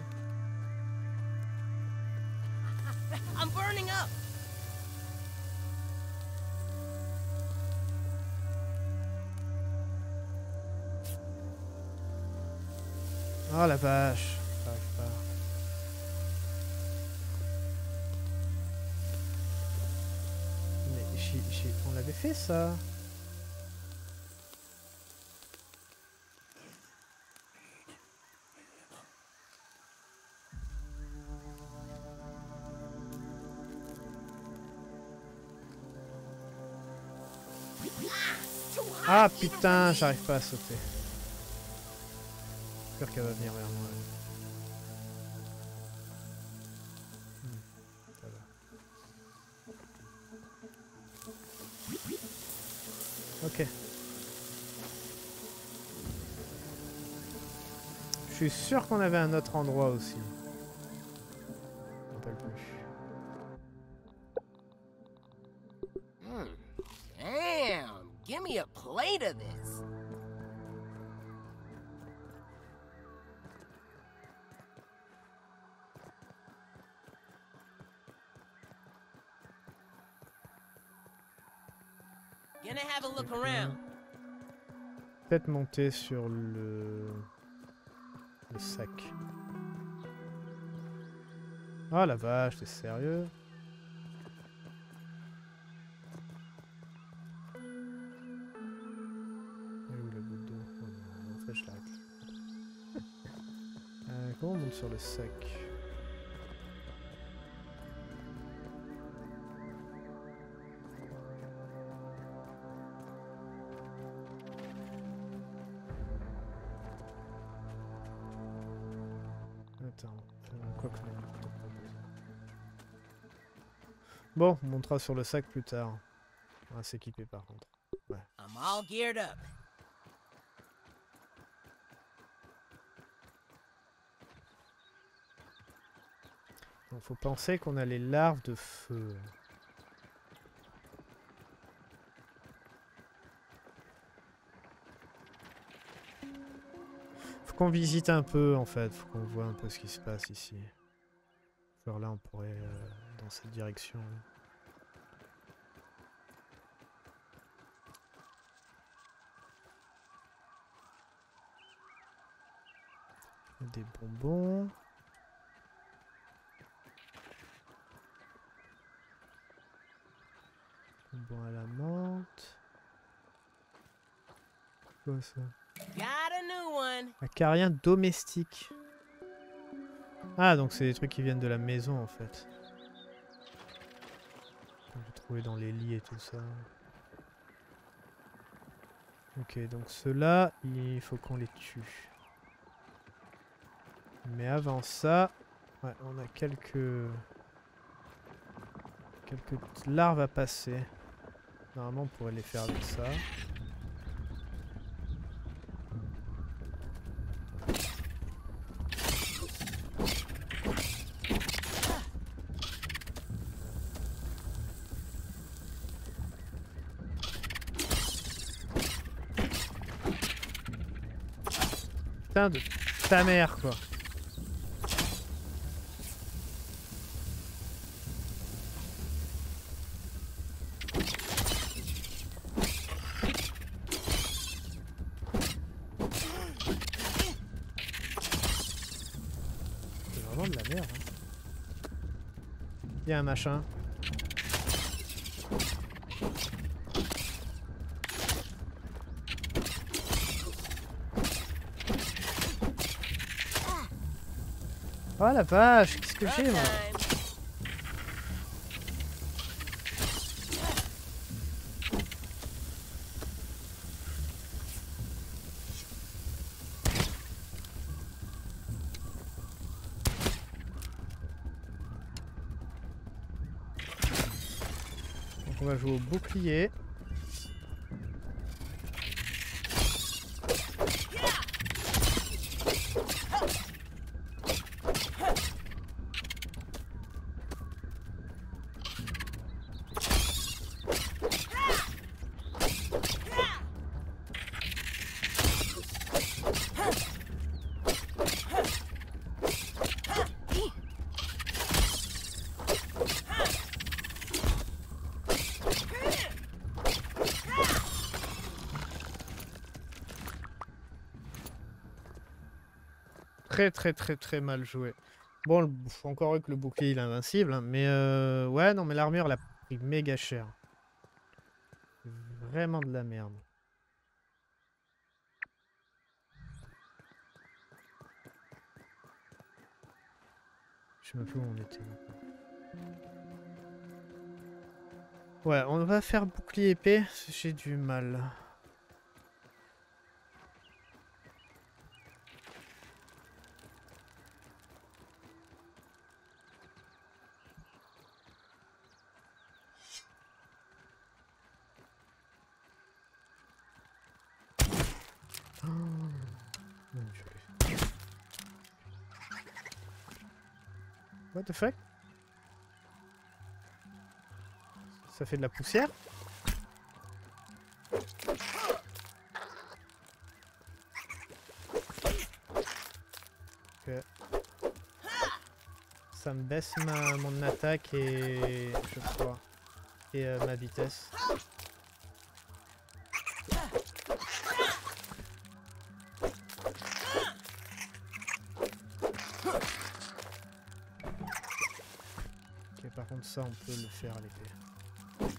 Oh la vache, j'arrive pas. Mais j'ai, j'ai, on l'avait fait ça. Ah putain, j'arrive pas à sauter. J'espère qu'elle va venir vers moi. Hmm, ça va. Ok. Je suis sûr qu'on avait un autre endroit aussi. Je ne me rappelle plus. Damn, give me a plate of this. Peut-être monter sur le... le sac. Ah la vache, t'es sérieux? On monte sur le sac. Attends, quoi que... Bon, on montera sur le sac plus tard. On va s'équiper par contre. Ouais. I'm all geared up. Donc faut penser qu'on a les larves de feu. Faut qu'on visite un peu en fait, faut qu'on voit un peu ce qui se passe ici. Alors là on pourrait euh, dans cette direction. Des bonbons. Bon à la menthe. Quoi ça? Acarien domestique. Ah donc c'est des trucs qui viennent de la maison en fait. On peut trouver dans les lits et tout ça. Ok donc ceux-là, il faut qu'on les tue. Mais avant ça, ouais, on a quelques... quelques larves à passer. Normalement on pourrait les faire avec ça. Putain de ta mère quoi. Un machin. Oh la vache, qu'est-ce que j'ai moi? On va jouer au bouclier. Très très très très mal joué. Bon, le, encore eu que le bouclier il est invincible, hein, mais euh, ouais non mais l'armure elle a pris méga cher. Vraiment de la merde. Je sais même plus où on était. Ouais, on va faire bouclier épée, j'ai du mal. What the fuck? Ça fait de la poussière? Okay. Ça me baisse ma, mon attaque et je crois et euh, ma vitesse. ça on peut le faire à l'épée.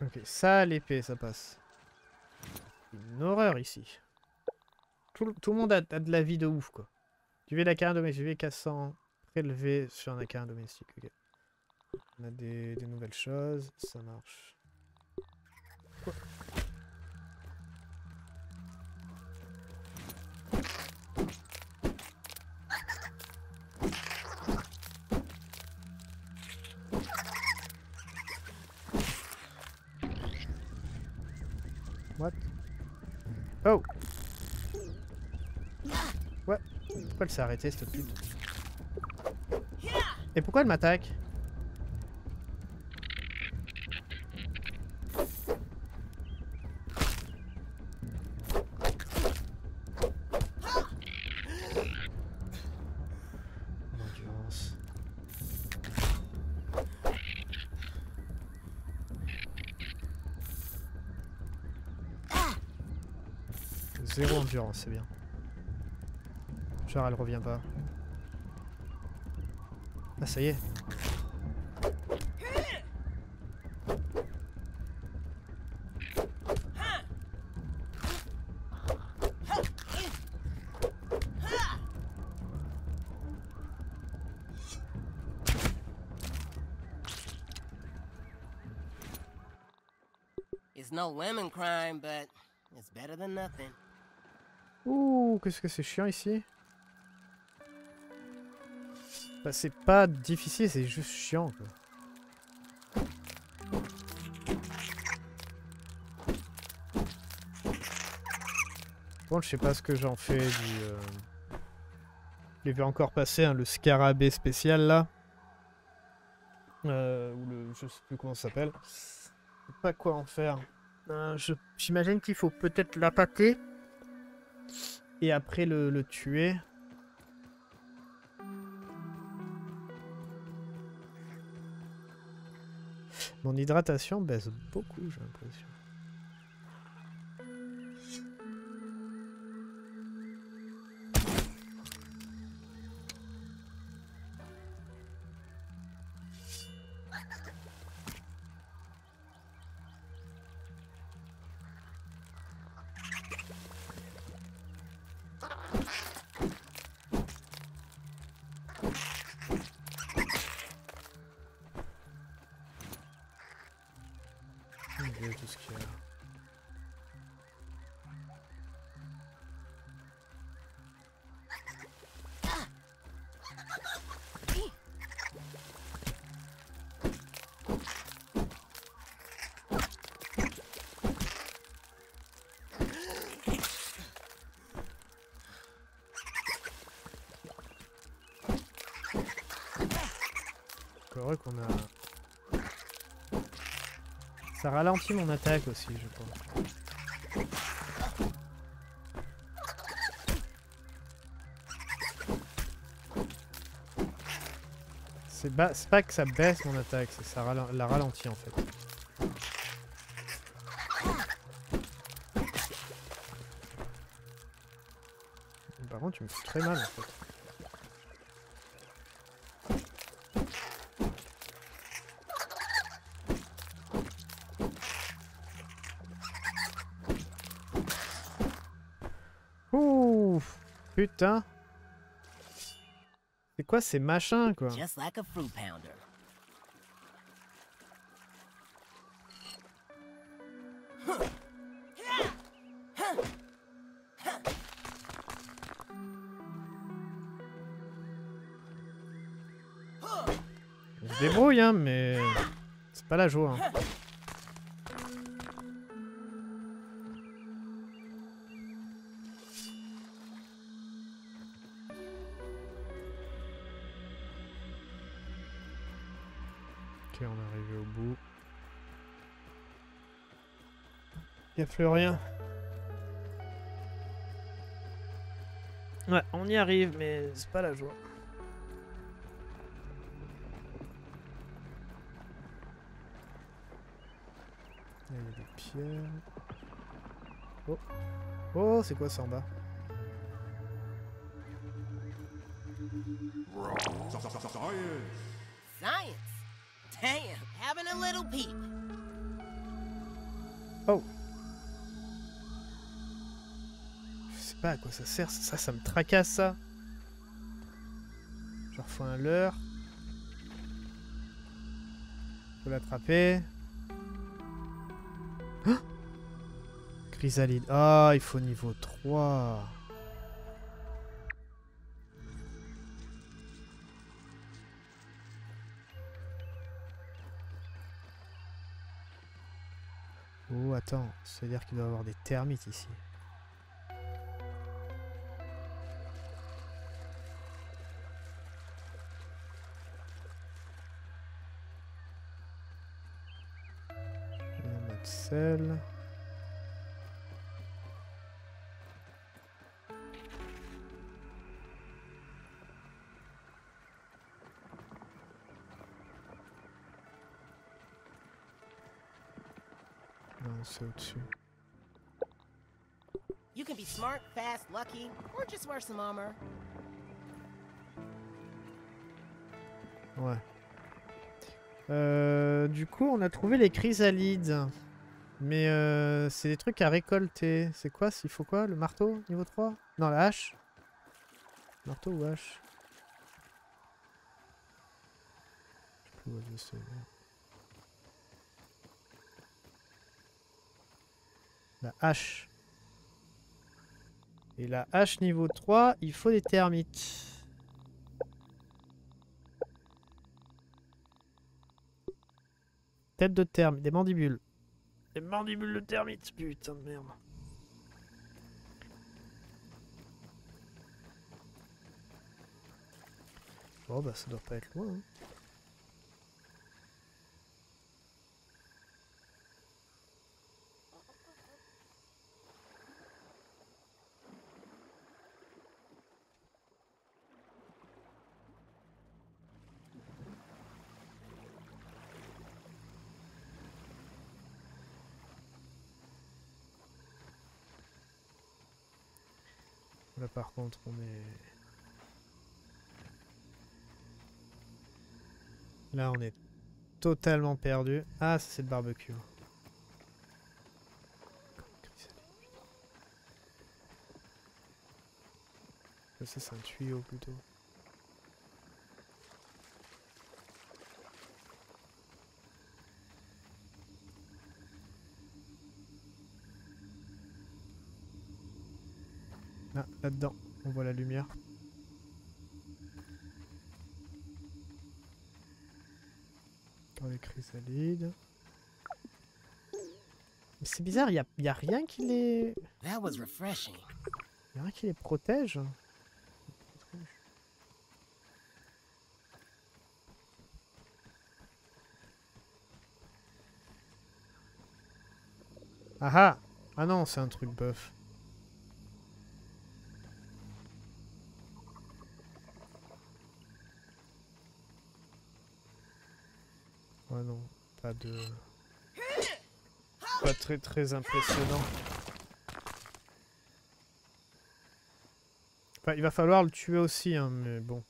Ok, ça à l'épée ça passe. Une horreur ici. Tout, tout le monde a, a de la vie de ouf quoi. Tu veux la carrière domestique, tu veux quatre cents prélevés sur la carrière domestique. Okay. On a des, des nouvelles choses, ça marche. Quoi ? What? Oh! Ouais. Pourquoi elle s'est arrêtée cette pute? Et pourquoi elle m'attaque? Zéro endurance, c'est bien. Genre elle revient pas. Ah ça y est. It's no lemon crime, but it's better than nothing. Ouh, qu'est-ce que c'est chiant ici. Bah, c'est pas difficile, c'est juste chiant quoi. Bon, je sais pas ce que j'en fais du... Euh... Je l'ai vu encore passer, hein, le scarabée spécial là. Euh, ou le... je sais plus comment ça s'appelle. Je sais pas quoi en faire. Euh, je... J'imagine qu'il faut peut-être l'appâter. Et après le, le tuer. Mon hydratation baisse beaucoup, j'ai l'impression. Qu'on a... Ça ralentit mon attaque aussi, je pense. C'est ba... pas que ça baisse mon attaque, c'est ça rale... la ralentit en fait. Par contre, tu me fais très mal en fait. Putain. C'est quoi ces machins quoi? Just like a fruit pounder. On se débrouille hein, mais c'est pas la joie. Hein. Plus rien. Ouais, on y arrive, mais c'est pas la joie. Il y a des pierres. Oh, oh c'est quoi ça en bas? Science. Damn, having a little peep. Oh. Je sais pas à quoi ça sert, ça, ça me tracasse ça. Genre faut un leurre. Faut l'attraper. Ah, chrysalide. Ah, il faut niveau trois. Oh, attends, ça veut dire qu'il doit y avoir des termites ici. La mode sel. C'est au-dessus. You can be smart, fast, lucky, or just wear some armor. Ouais. Euh, du coup, on a trouvé les chrysalides. Mais euh, c'est des trucs à récolter. C'est quoi? S'il faut quoi? Le marteau? Niveau trois? Non, la hache. Marteau ou hache? Je peux sais. La hache. Et la hache niveau trois, il faut des termites. Tête de termite, des mandibules. Des mandibules de termites, putain de merde. Bon bah ça doit pas être loin. Hein. Là par contre on est... Là on est totalement perdu. Ah ça c'est le barbecue. Ça c'est un tuyau plutôt. Ah, là-dedans, on voit la lumière. Dans les chrysalides. Mais c'est bizarre, il n'y a, a rien qui les... Il n'y a rien qui les protège. Ah ah! Ah non, c'est un truc bof. Ouais non, pas de... Pas très très impressionnant. Enfin, il va falloir le tuer aussi, hein, mais bon.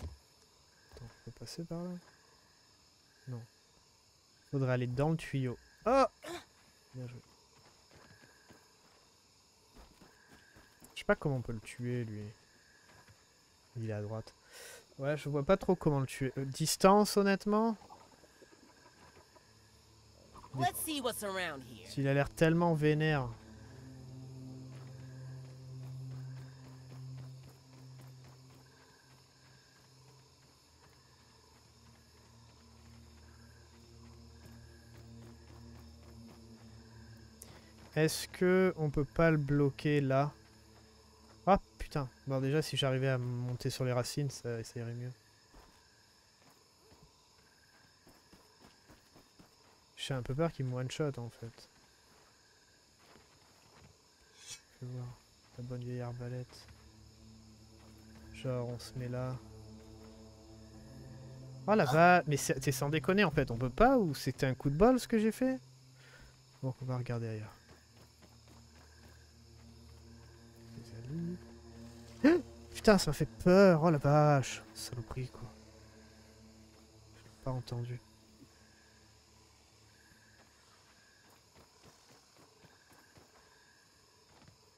Attends, je peux passer par là? Non. Faudrait aller dans le tuyau. Oh! Bien joué. Je sais pas comment on peut le tuer, lui. Il est à droite. Ouais, je vois pas trop comment le tuer. Euh, distance, honnêtement? Il a l'air tellement vénère. Est-ce que on peut pas le bloquer là? Ah putain. Bon déjà si j'arrivais à monter sur les racines, ça, ça irait mieux. J'ai un peu peur qu'il me one-shot en fait. Je vais voir. La bonne vieille arbalète. Genre on se met là. Oh la va. Mais c'est sans déconner en fait. On peut pas ou c'était un coup de bol ce que j'ai fait? Bon on va regarder ailleurs. Putain, ça m'a fait peur. Oh la vache. Saloperie, quoi. Je l'ai pas entendu.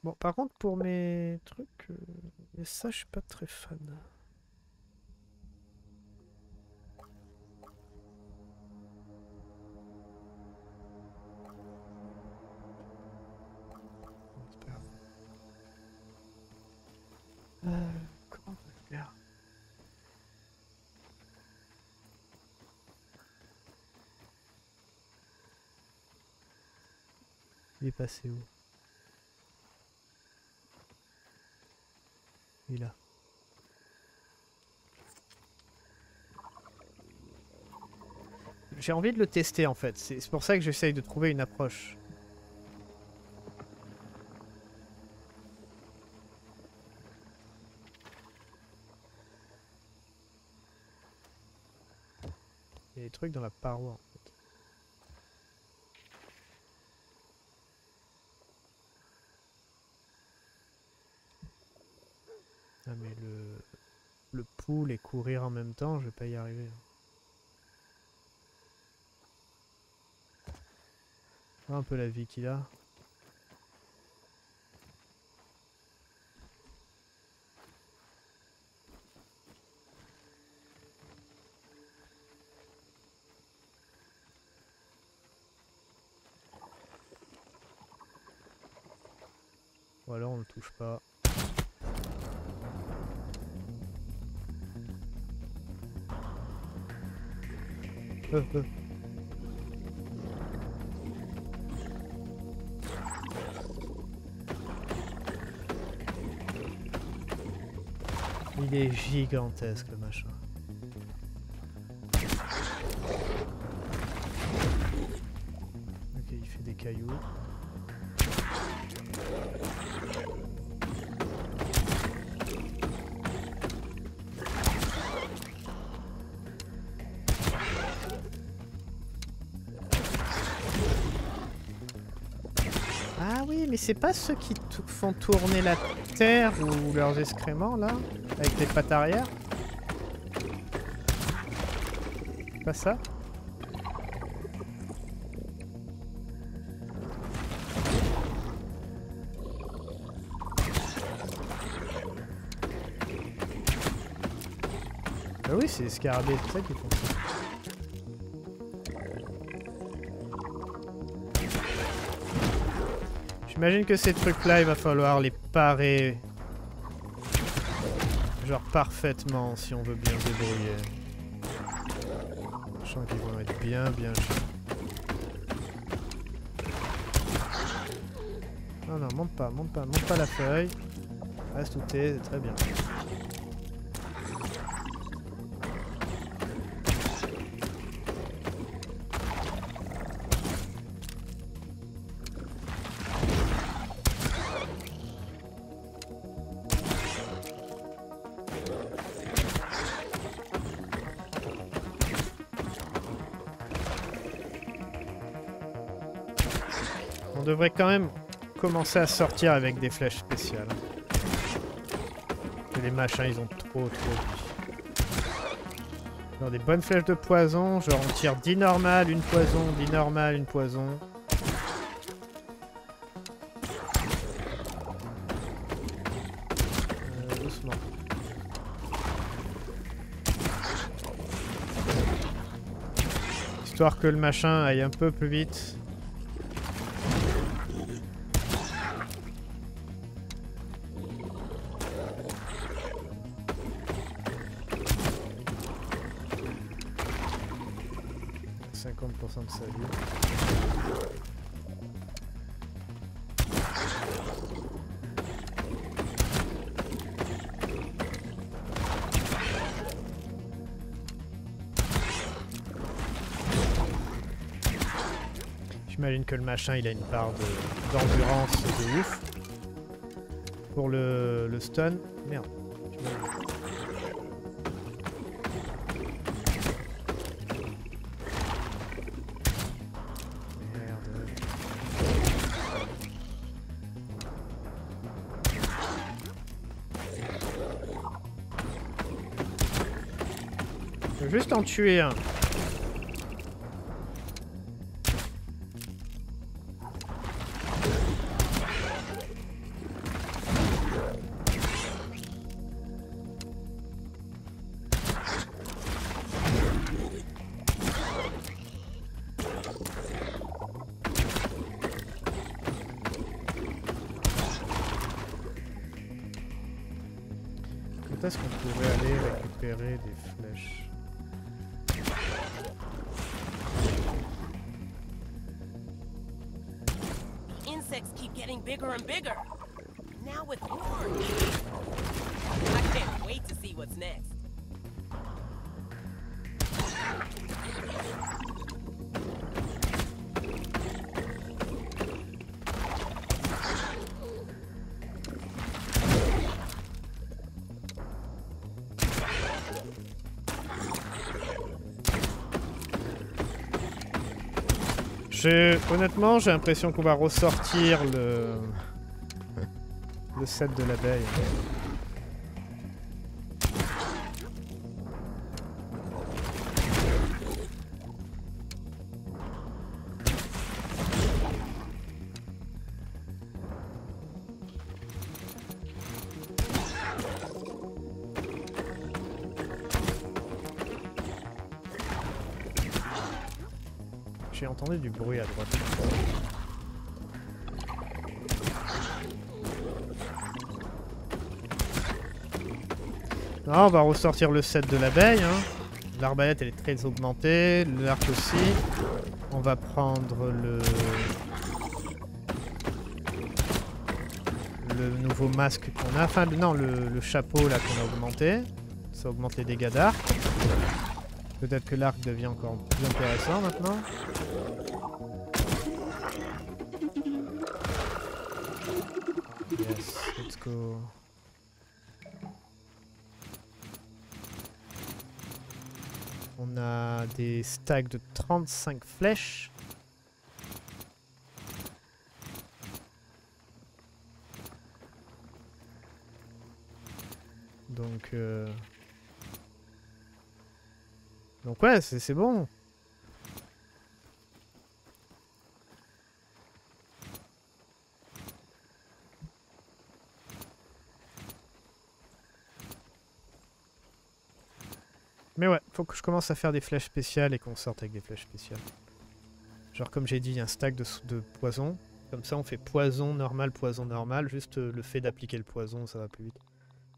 Bon, par contre, pour mes trucs... Euh, et ça, je suis pas très fan. Euh, comment on va faire? Il est passé où? Il est là. J'ai envie de le tester en fait, c'est pour ça que j'essaye de trouver une approche. Il y a des trucs dans la paroi en fait. Ah mais le, le pool et courir en même temps, je vais pas y arriver. Ah, un peu la vie qu'il a. Voilà, on ne touche pas. Euh, euh. Il est gigantesque le machin. Ok, il fait des cailloux. C'est pas ceux qui font tourner la terre ou leurs excréments là, avec les pattes arrière? Pas ça? Ah oui, c'est les scarabées, c'est ça qu'ils font ça. J'imagine que ces trucs-là, il va falloir les parer, genre parfaitement, si on veut bien se débrouiller. Je sens qu'ils vont être bien, bien chers. Non, non, monte pas, monte pas, monte pas la feuille. Reste où t'es, c'est très bien. On devrait quand même commencer à sortir avec des flèches spéciales. Et les machins, ils ont trop trop. Genre des bonnes flèches de poison, genre on tire dix normales, une poison, dix normales, une poison. Euh, Histoire que le machin aille un peu plus vite. cinquante pour cent de sa vie. J'imagine que le machin il a une part d'endurance de, de ouf. Pour le, le stun. Merde. veux juste en tuer un. Est-ce qu'on pourrait aller récupérer des flèches? The insects keep getting bigger and bigger. Now with orange. I can't wait to see what's next. Honnêtement, j'ai l'impression qu'on va ressortir le, le set de l'abeille. J'ai entendu du bruit à droite. Non, on va ressortir le set de l'abeille. Hein. L'arbalète elle est très augmentée, l'arc aussi. On va prendre le... le nouveau masque qu'on a. Enfin, non, le, le chapeau là qu'on a augmenté. Ça augmente les dégâts d'arc. Peut-être que l'arc devient encore plus intéressant maintenant. Yes, let's go. On a des stacks de trente-cinq flèches. Donc... Euh Donc ouais, c'est bon. Mais ouais, faut que je commence à faire des flèches spéciales et qu'on sorte avec des flèches spéciales. Genre comme j'ai dit, il y a un stack de, de poison. Comme ça on fait poison normal, poison normal. Juste le fait d'appliquer le poison, ça va plus vite.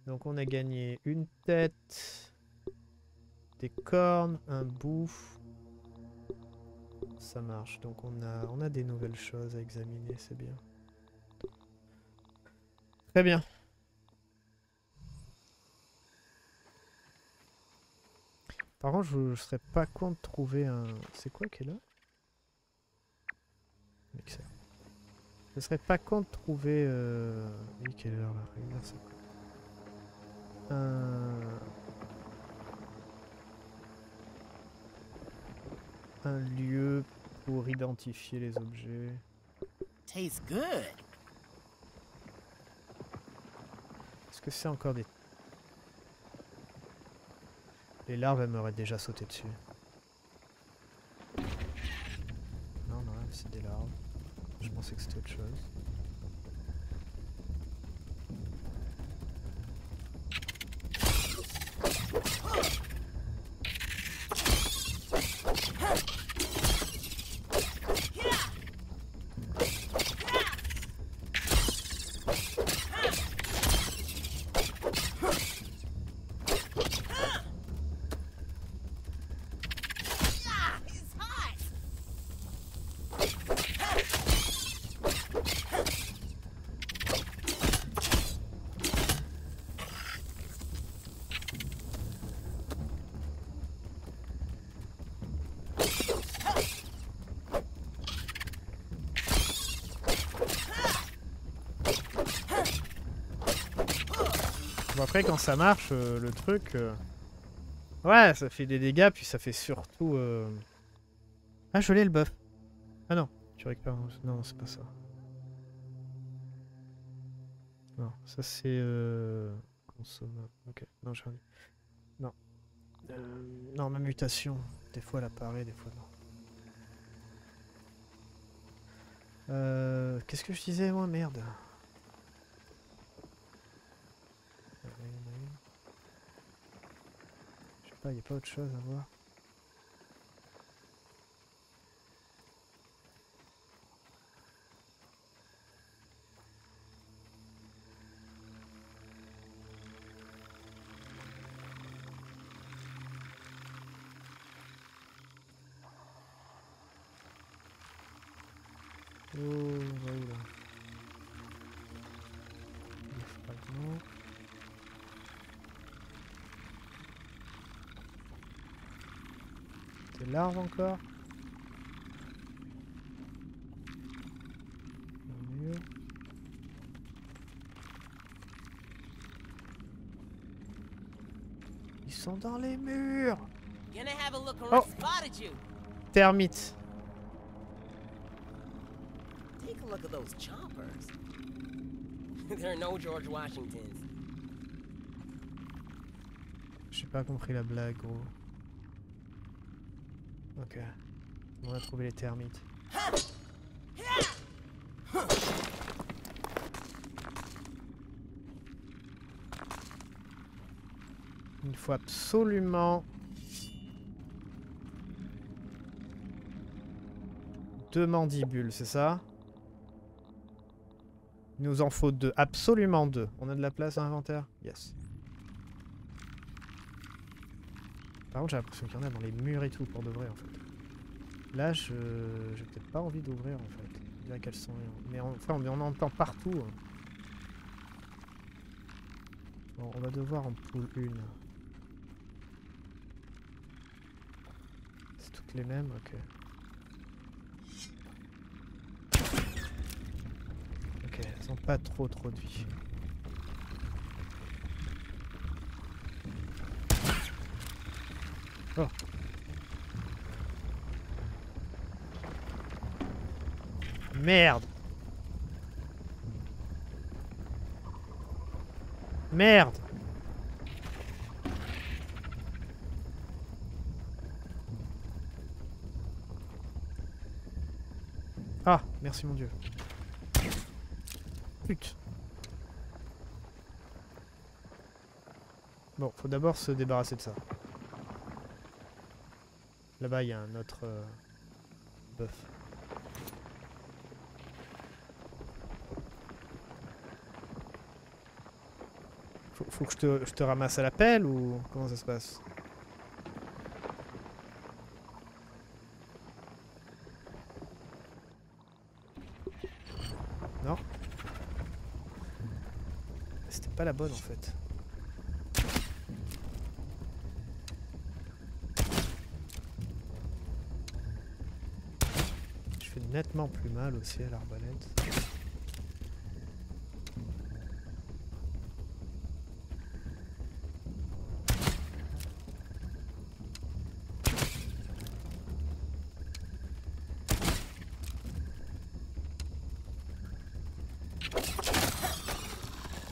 Donc on a gagné une tête... Des cornes, un bout, ça marche. Donc on a, on a des nouvelles choses à examiner, c'est bien. Très bien. Par contre, je, je serais pas con de trouver un... C'est quoi qui est là? Mixer. Je serais pas con de trouver... Euh... Oui, quelle heure là? Regarde ça. Un... un lieu pour identifier les objets. Tastes good. Est-ce que c'est encore des... Les larves, elles m'auraient déjà sauté dessus. Non, non, c'est des larves. Je pensais que c'était autre chose. Après quand ça marche, euh, le truc, euh... ouais, ça fait des dégâts, puis ça fait surtout... Euh... Ah, je l'ai le buff. Ah non, tu récupères... Non, c'est pas ça. Non, ça c'est... Euh... Consommable. Ok, non, j'ai rien dit. Non. Euh, non, ma mutation. Des fois elle apparaît, des fois non. Euh, Qu'est-ce que je disais, moi, merde. Je sais pas, il n'y a pas autre chose à voir. Larve encore. Ils sont dans les murs. Oh, termites. Take a look at those choppers. There are no George Washingtons. J'ai pas compris la blague, gros. Ok, on a trouvé les termites. Il faut absolument deux mandibules, c'est ça? Il nous en faut deux, absolument deux. On a de la place dans l'inventaire? Yes. Par contre, j'ai l'impression qu'il y en a dans les murs et tout, pour de vrai, en fait. Là, je j'ai peut-être pas envie d'ouvrir, en fait. Là qu'elles sont... Mais on... enfin, on en entend partout. Hein. Bon, on va devoir en pouler une. C'est toutes les mêmes, ok. Ok, elles sont pas trop trop de vie. Oh. Merde. Merde. Ah, merci mon dieu. Putain. Bon, faut d'abord se débarrasser de ça. Là-bas, il y a un autre euh, bœuf. Faut, faut que je te, je te ramasse à la pelle ou comment ça se passe? Non? C'était pas la bonne en fait. Nettement plus mal aussi à l'arbalète.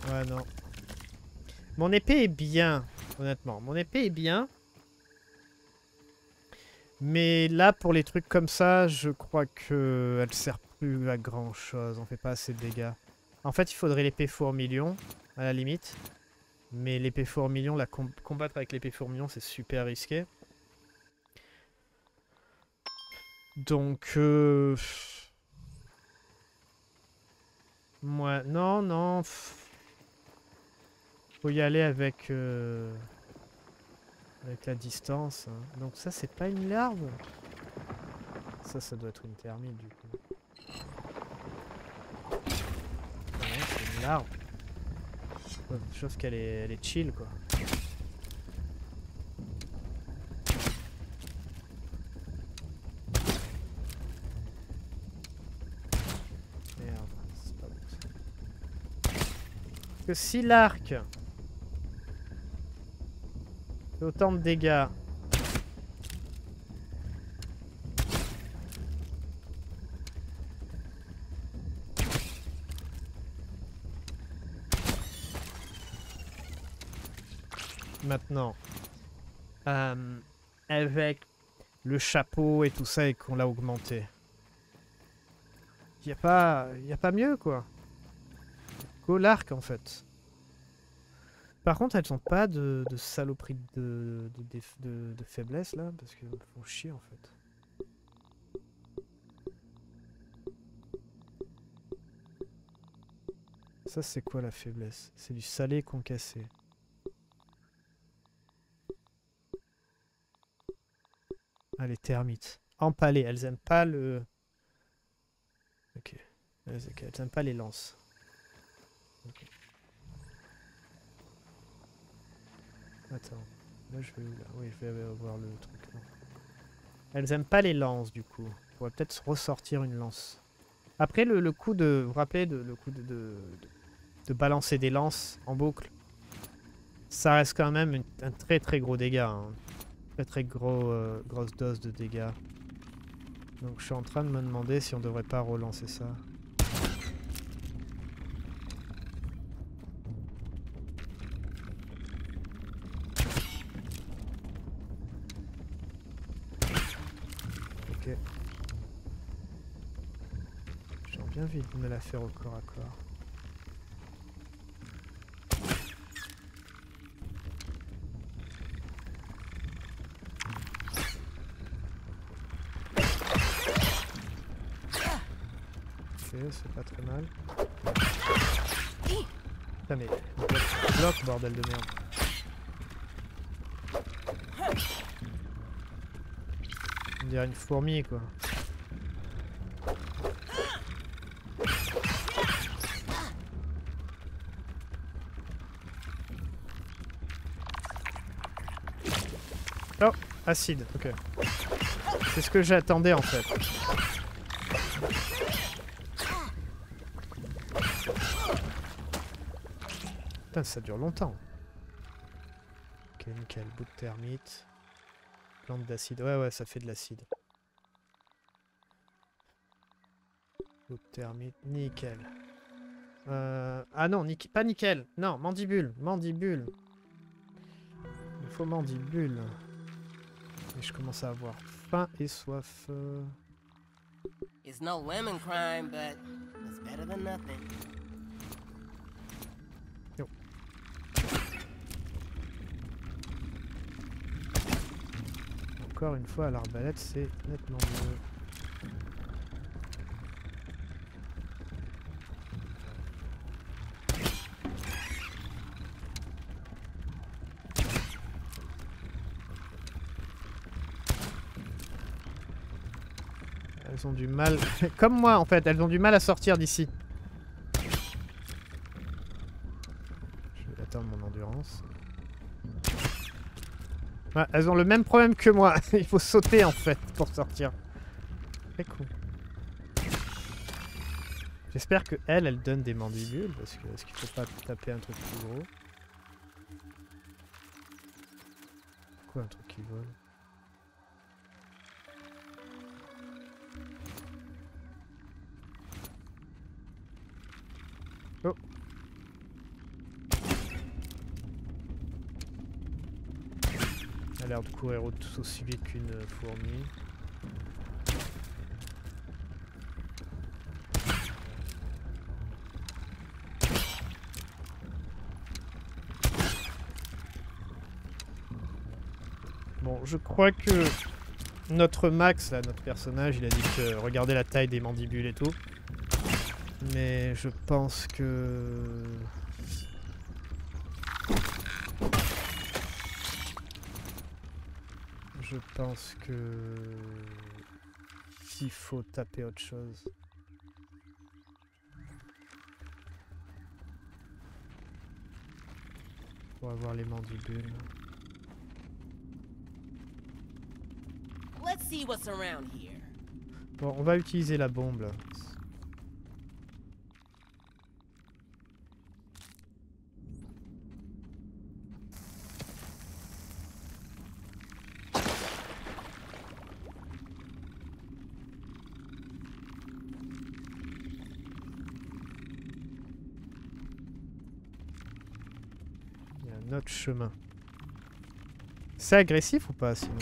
Ouais non. Mon épée est bien, honnêtement. Mon épée est bien. Mais là, pour les trucs comme ça, je crois que elle sert plus à grand chose. On fait pas assez de dégâts. En fait, il faudrait l'épée fourmilion, à la limite. Mais l'épée fourmilion, la com combattre avec l'épée fourmilion, c'est super risqué. Donc, euh... moi, non, non. Faut y aller avec. Euh... Avec la distance. Hein. Donc ça c'est pas une larve. Ça ça doit être une termite du coup. Ouais, c'est une larve. Sauf qu'elle est, elle est chill quoi. Merde, c'est pas bon ça. Parce que si l'arc... autant de dégâts. Maintenant, euh, avec le chapeau et tout ça et qu'on l'a augmenté. Y a pas, y a pas mieux quoi. Go l'arc en fait. Par contre, elles sont pas de, de saloperie de, de, de, de faiblesse là, parce qu'elles font chier en fait. Ça c'est quoi la faiblesse? C'est du salé concassé. Ah, les termites. Empalées, elles aiment pas le... Ok. Elles, okay. elles aiment pas les lances. Okay. Attends. Là je vais où là? Oui, je vais voir le truc là. Elles aiment pas les lances du coup. On pourrait peut-être se ressortir une lance. Après le, le coup de... Vous vous rappelez de, le coup de, de, de balancer des lances en boucle? Ça reste quand même une, un très très gros dégât. Hein. Très très gros, euh, grosse dose de dégâts. Donc je suis en train de me demander si on devrait pas relancer ça. Ok. J'ai bien envie de me la faire au corps à corps. C'est pas très mal. Putain mais il bloque, bordel de merde. On dirait une fourmi quoi. Oh, acide, ok. C'est ce que j'attendais en fait. Putain, ça dure longtemps. Ok, nickel. Bout de termite. Plante d'acide. Ouais, ouais, ça fait de l'acide. Bout de termite. Nickel. Euh... Ah non, ni... pas nickel. Non, mandibule. Mandibule. Il faut mandibule. Et je commence à avoir faim et soif. Euh... It's no lemon crime, but it's better than nothing. Encore une fois, à l'arbalète, c'est nettement mieux. Elles ont du mal... Comme moi, en fait, elles ont du mal à sortir d'ici. Je vais atteindre mon endurance. Ouais, elles ont le même problème que moi. Il faut sauter en fait pour sortir. Très cool. J'espère que elle, elle donne des mandibules parce que est-ce qu'il faut pas taper un truc plus gros? Quoi un truc qui vole? Oh. L'air de courir tous aussi vite qu'une fourmi. Bon, je crois que notre Max, là, notre personnage, il a dit que regardez la taille des mandibules et tout. Mais je pense que... Je pense que qu'il faut taper autre chose. Pour avoir les mandibules. Let's see what's around here. Bon, on va utiliser la bombe là. C'est agressif ou pas sinon?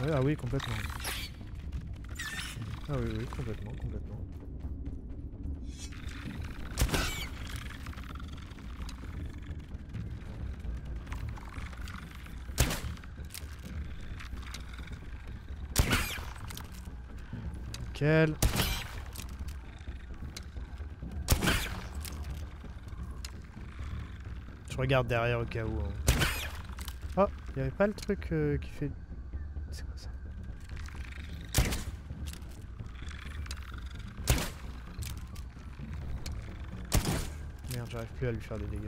Ouais, ah oui, complètement. Ah oui, oui, complètement, complètement. Nickel. Je regarde derrière au cas où. Hein. Oh, il avait pas le truc euh, qui fait... C'est quoi ça? Merde, j'arrive plus à lui faire des dégâts.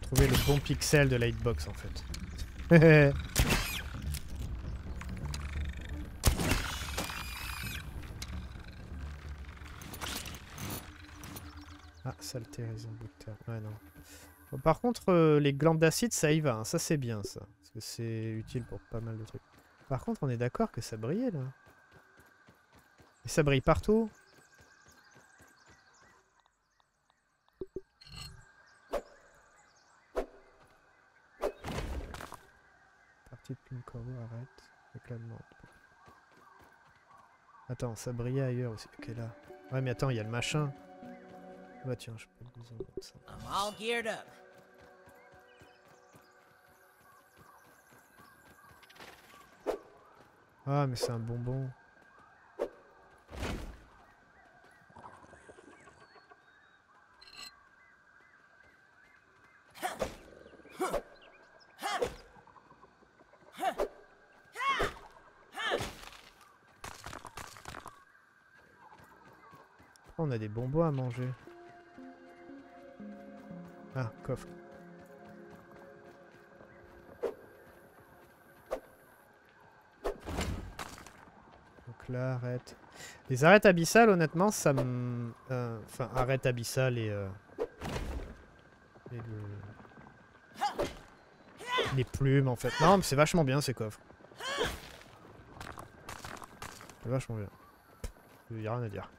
Trouver le bon pixel de la hitbox en fait. Ah, saleté, raison bouteur. Ouais, non. Bon, par contre, euh, les glandes d'acide, ça y va. Hein. Ça, c'est bien, ça. Parce que c'est utile pour pas mal de trucs. Par contre, on est d'accord que ça brillait, là. Et ça brille partout. Partie de plume corbeau, arrête. Avec la demande. Attends, ça brillait ailleurs aussi. Ok, là. Ouais, mais attends, il y a le machin. Bah tiens, je peux le besoin comme ça. I'm all geared up. Ah mais c'est un bonbon. Oh, on a des bonbons à manger. Ah, coffre. Donc là, arrête. Les arêtes abyssales, honnêtement, ça me... Euh, enfin, arêtes abyssales et... Euh, et le... Les plumes, en fait. Non, mais c'est vachement bien, ces coffres. C'est vachement bien. Il n'y a rien à dire.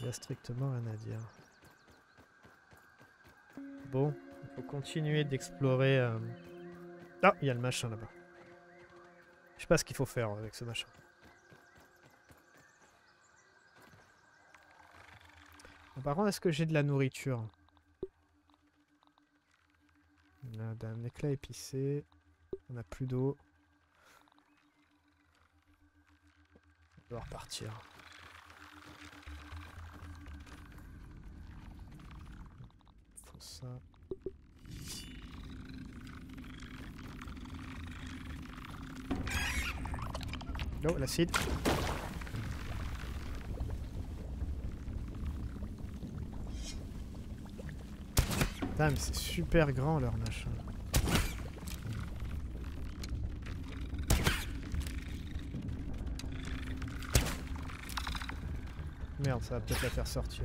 Il n'y a strictement rien à dire. Bon, il faut continuer d'explorer... Euh... Ah, il y a le machin là-bas. Je sais pas ce qu'il faut faire avec ce machin. Bon, par contre, est-ce que j'ai de la nourriture? On a un éclat épicé. On n'a plus d'eau. On doit repartir. Ça. Oh, l'acide. Putain, mais c'est super grand leur machin. Merde, ça va peut-être la faire sortir.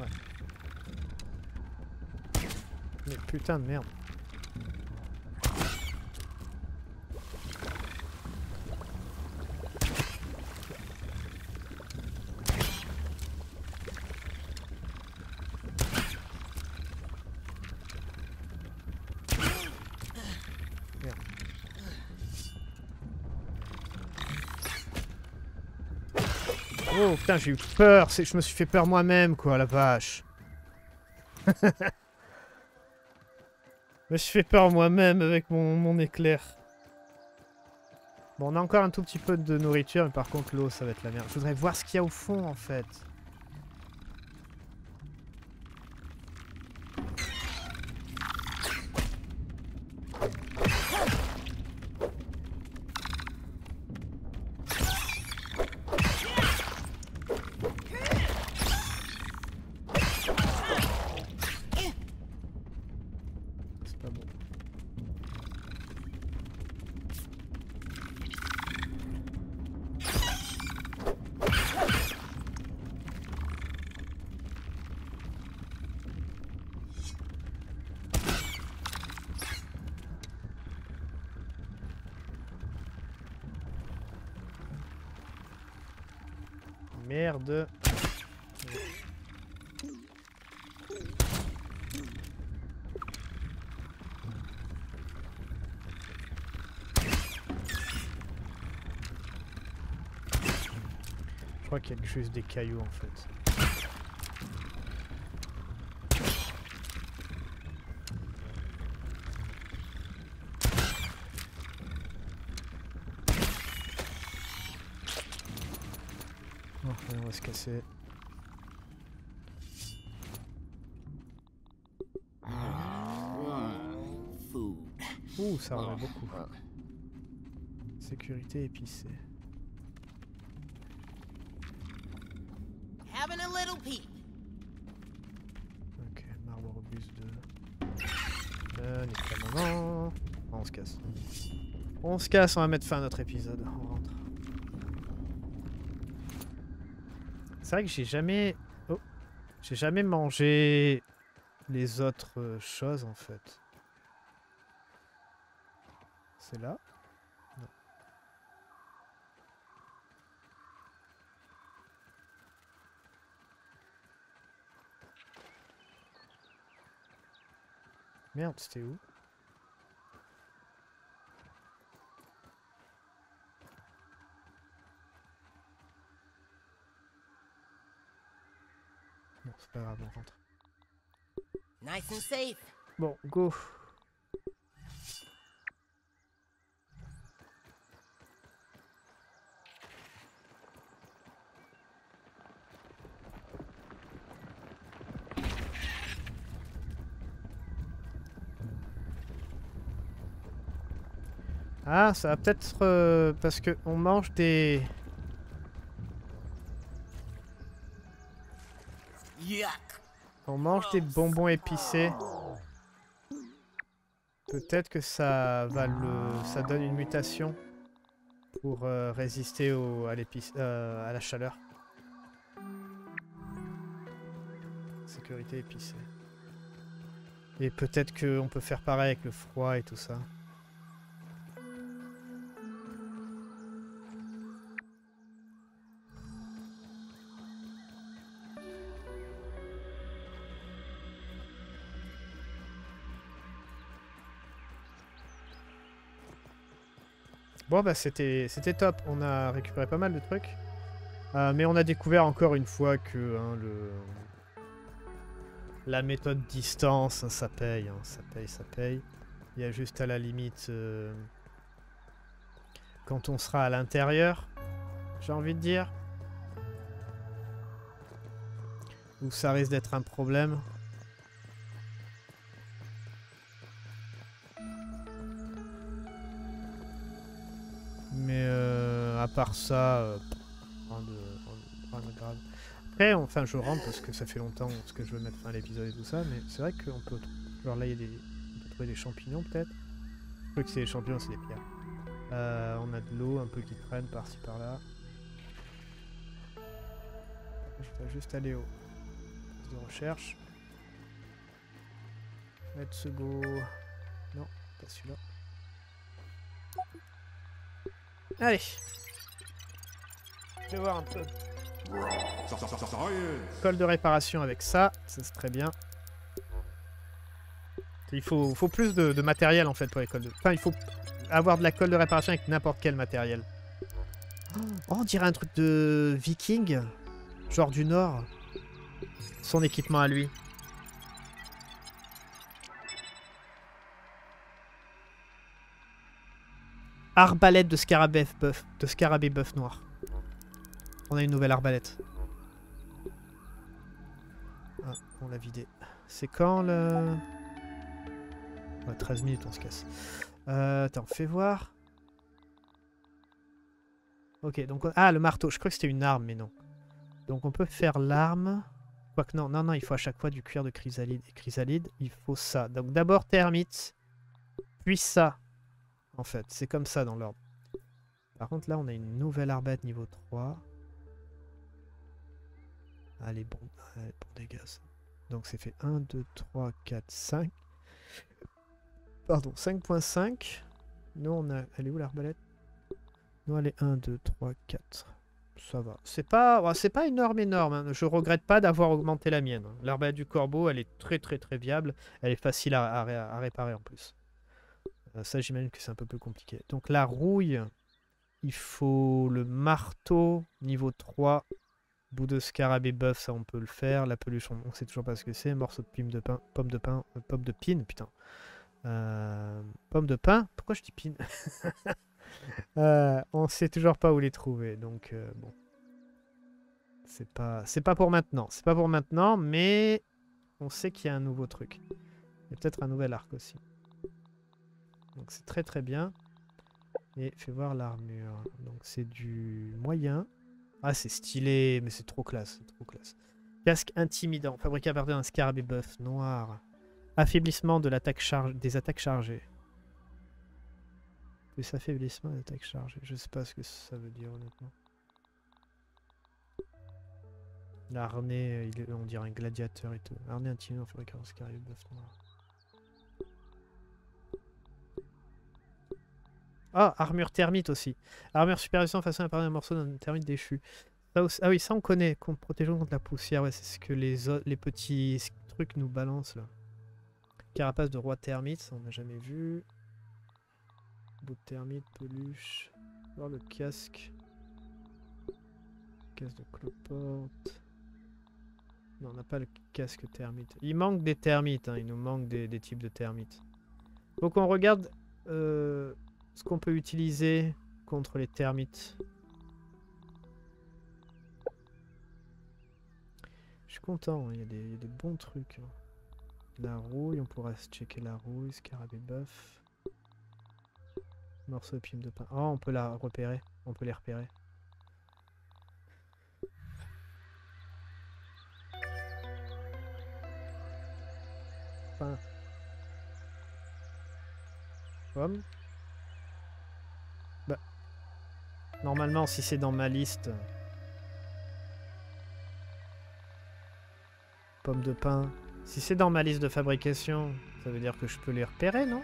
Ouais. Mais putain de merde. Merde. Oh putain, j'ai eu peur. Je me suis fait peur moi-même, quoi, la vache. Je me suis fait peur moi-même avec mon, mon éclair. Bon, on a encore un tout petit peu de nourriture, mais par contre l'eau, ça va être la merde. Je voudrais voir ce qu'il y a au fond, en fait. Merde. crois qu'il y a juste des cailloux en fait. Bon, on va se casser. Ouh, ça en a beaucoup. Sécurité épicée. Ok, marbre robuste deux. Euh, nickel, maman. Oh, on se casse. On se casse, on va mettre fin à notre épisode. On rentre. C'est vrai que j'ai jamais... Oh. J'ai jamais mangé les autres choses en fait. C'est là. Non. Merde, c'était où? Bon, c'est pas grave, on rentre. Nice and safe. Bon, go. Ah, ça va peut-être euh, parce que on mange des... On mange des bonbons épicés. Peut-être que ça va le... ça donne une mutation pour euh, résister au... à l'épice... euh, à la chaleur. Sécurité épicée. Et peut-être qu'on peut faire pareil avec le froid et tout ça. Bon bah c'était top, on a récupéré pas mal de trucs, euh, mais on a découvert encore une fois que hein, le... la méthode distance, hein, ça paye, hein, ça paye, ça paye. Il y a juste à la limite, euh... quand on sera à l'intérieur, j'ai envie de dire, où ça risque d'être un problème. Mais euh, à part ça, euh, rien, de, rien de grave. Après, enfin, je rentre parce que ça fait longtemps parce que je veux mettre fin à l'épisode et tout ça, mais c'est vrai qu'on peut... Genre là, il y a des, on peut trouver des champignons, peut-être. Je crois que c'est des champignons, c'est des pierres. Euh, on a de l'eau un peu qui traîne par-ci, par-là. Je vais juste aller au... de recherche. Mettre ce beau... Non, pas celui-là. Allez, je vais voir un peu. Colle de réparation avec ça, ça c'est très bien. Il faut, faut plus de, de matériel en fait pour les cols de... Enfin, il faut avoir de la colle de réparation avec n'importe quel matériel. Oh, on dirait un truc de viking, genre du nord. Son équipement à lui. Arbalète de scarabée bœuf, de scarabée bœuf noir. On a une nouvelle arbalète. Ah, on l'a vidée. C'est quand le... Ouais, treize minutes, on se casse. Euh, attends, fais voir. Ok, donc... On... Ah, le marteau. Je crois que c'était une arme, mais non. Donc on peut faire l'arme. Quoique non, non, non, il faut à chaque fois du cuir de chrysalide. Et chrysalide, il faut ça. Donc d'abord termite, puis ça. En fait, c'est comme ça dans l'ordre. Par contre, là, on a une nouvelle arbalète niveau trois. Allez, bon, allez, bon dégâts. Ça. Donc, c'est fait un, deux, trois, quatre, cinq. Pardon, cinq point cinq. Nous, on a... Elle est où l'arbalète? Nous, elle est un, deux, trois, quatre. Ça va. C'est pas... Ouais, c'est pas énorme, énorme. Hein. Je regrette pas d'avoir augmenté la mienne. Hein. L'arbalète du corbeau, elle est très, très, très viable. Elle est facile à, à, ré... à réparer en plus. Ça, j'imagine que c'est un peu plus compliqué. Donc la rouille, il faut le marteau niveau trois Bout de scarabée bœuf, ça on peut le faire. La peluchon, on sait toujours pas ce que c'est. Morceau de plume de pain, pomme de pain, euh, pomme de pin, putain. Euh, pomme de pain, pourquoi je dis pin? euh, On sait toujours pas où les trouver, donc euh, bon. C'est pas, c'est pas pour maintenant, c'est pas pour maintenant, mais on sait qu'il y a un nouveau truc. Il y a peut-être un nouvel arc aussi. Donc c'est très très bien. Et fais voir l'armure. Donc c'est du moyen. Ah, c'est stylé, mais c'est trop classe, c'est trop classe. Casque intimidant, fabriqué à partir d'un scarabée bœuf noir. Affaiblissement de l'attaque charge, des attaques chargées. Plus affaiblissement des attaques chargées. Je sais pas ce que ça veut dire honnêtement. L'arnais, on dirait un gladiateur et tout. L'arnais intimidant, fabriqué à partir d'un scarabée bœuf noir. Ah, armure thermite aussi. Armure super résistante façon à partir d'un morceau d'un thermite déchu. Ça aussi, ah oui, ça on connaît, qu'on protège contre la poussière. Ouais, c'est ce que les, autres, les petits trucs nous balancent là. Carapace de roi thermite, ça on n'a jamais vu. Bout de thermite, peluche. Voir le casque. Casque de cloporte. Non, on n'a pas le casque thermite. Il manque des termites, hein. Il nous manque des, des types de termites. Donc on regarde... Euh, ce qu'on peut utiliser contre les termites. Je suis content, il y a des, il y a des bons trucs. La rouille, on pourra se checker la rouille, scarabée bœuf. Morceau de pime de pain. Oh, on peut la repérer, on peut les repérer. Pain. Pomme. Normalement, si c'est dans ma liste... Pomme de pain. Si c'est dans ma liste de fabrication, ça veut dire que je peux les repérer, non?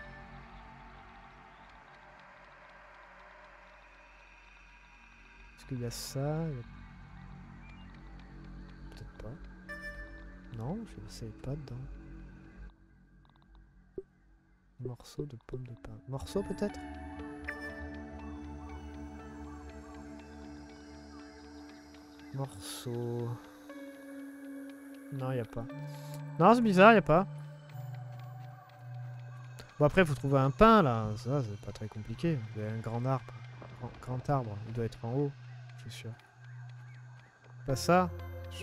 Est-ce qu'il y a ça? Peut-être pas. Non, je ne sais pas dedans. Morceau de pomme de pain. Morceau peut-être? Morceau. Non, il n'y a pas. Non, c'est bizarre, il n'y a pas. Bon, après, il faut trouver un pain, là. Ça, c'est pas très compliqué. Vous avez un grand arbre. Grand, grand arbre. Il doit être en haut, je suis sûr. Pas ça.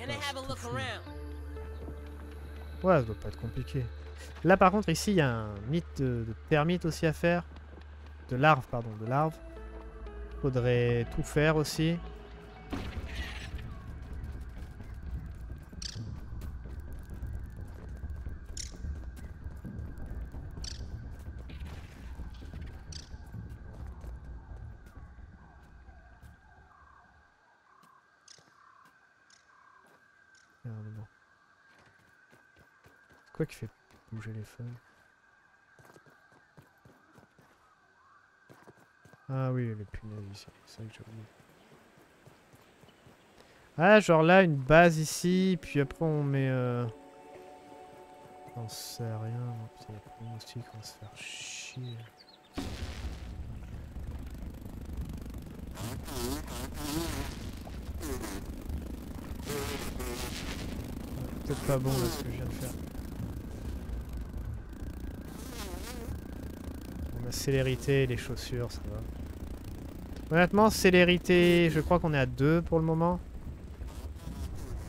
Ouais, ça doit pas être compliqué. Là, par contre, ici, il y a un mythe de, de termites aussi à faire. De larves, pardon. De larves. Faudrait tout faire aussi. Quoi qui fait bouger les feuilles? Ah oui, les punaises ici, c'est vrai que j'ai oublié. Ah, genre là, une base ici, puis après on met... Euh... On sait rien, c'est la pronostic, on va se faire chier. Peut-être pas bon là, ce que je viens de faire. La célérité et les chaussures, ça va. Honnêtement, célérité, je crois qu'on est à deux pour le moment.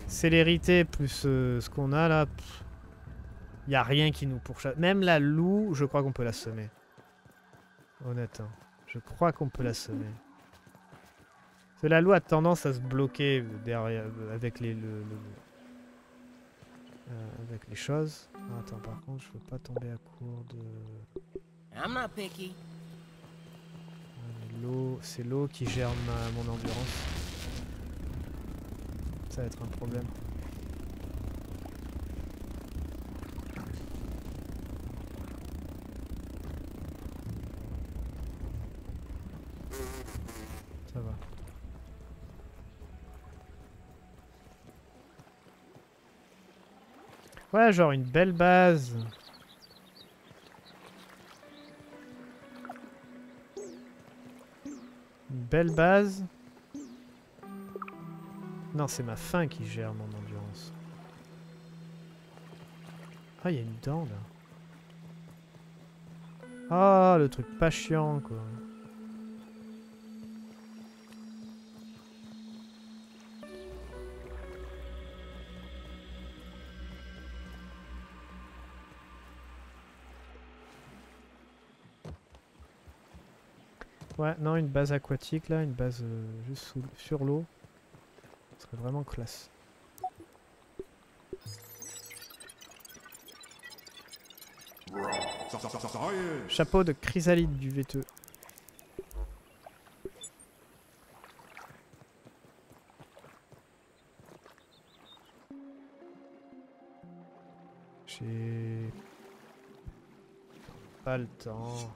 Célérité plus euh, ce qu'on a là, il n'y a rien qui nous pourchasse. Même la loup, je crois qu'on peut la semer. Honnête, hein. Je crois qu'on peut la semer. Parce que la loup a tendance à se bloquer derrière, avec les, le, le, le, euh, avec les choses. Ah, attends, par contre, je ne veux pas tomber à court de... I'm not picky. L'eau, c'est l'eau qui gère ma, mon endurance. Ça va être un problème. Ça va. Ouais, genre une belle base. Belle base. Non, c'est ma faim qui gère mon endurance. Ah, il y a une dent là. Ah, le truc pas chiant quoi. Ouais, non, une base aquatique là, une base euh, juste sous, sur l'eau. Ce serait vraiment classe. Chapeau de chrysalide du vêteux. J'ai pas le temps.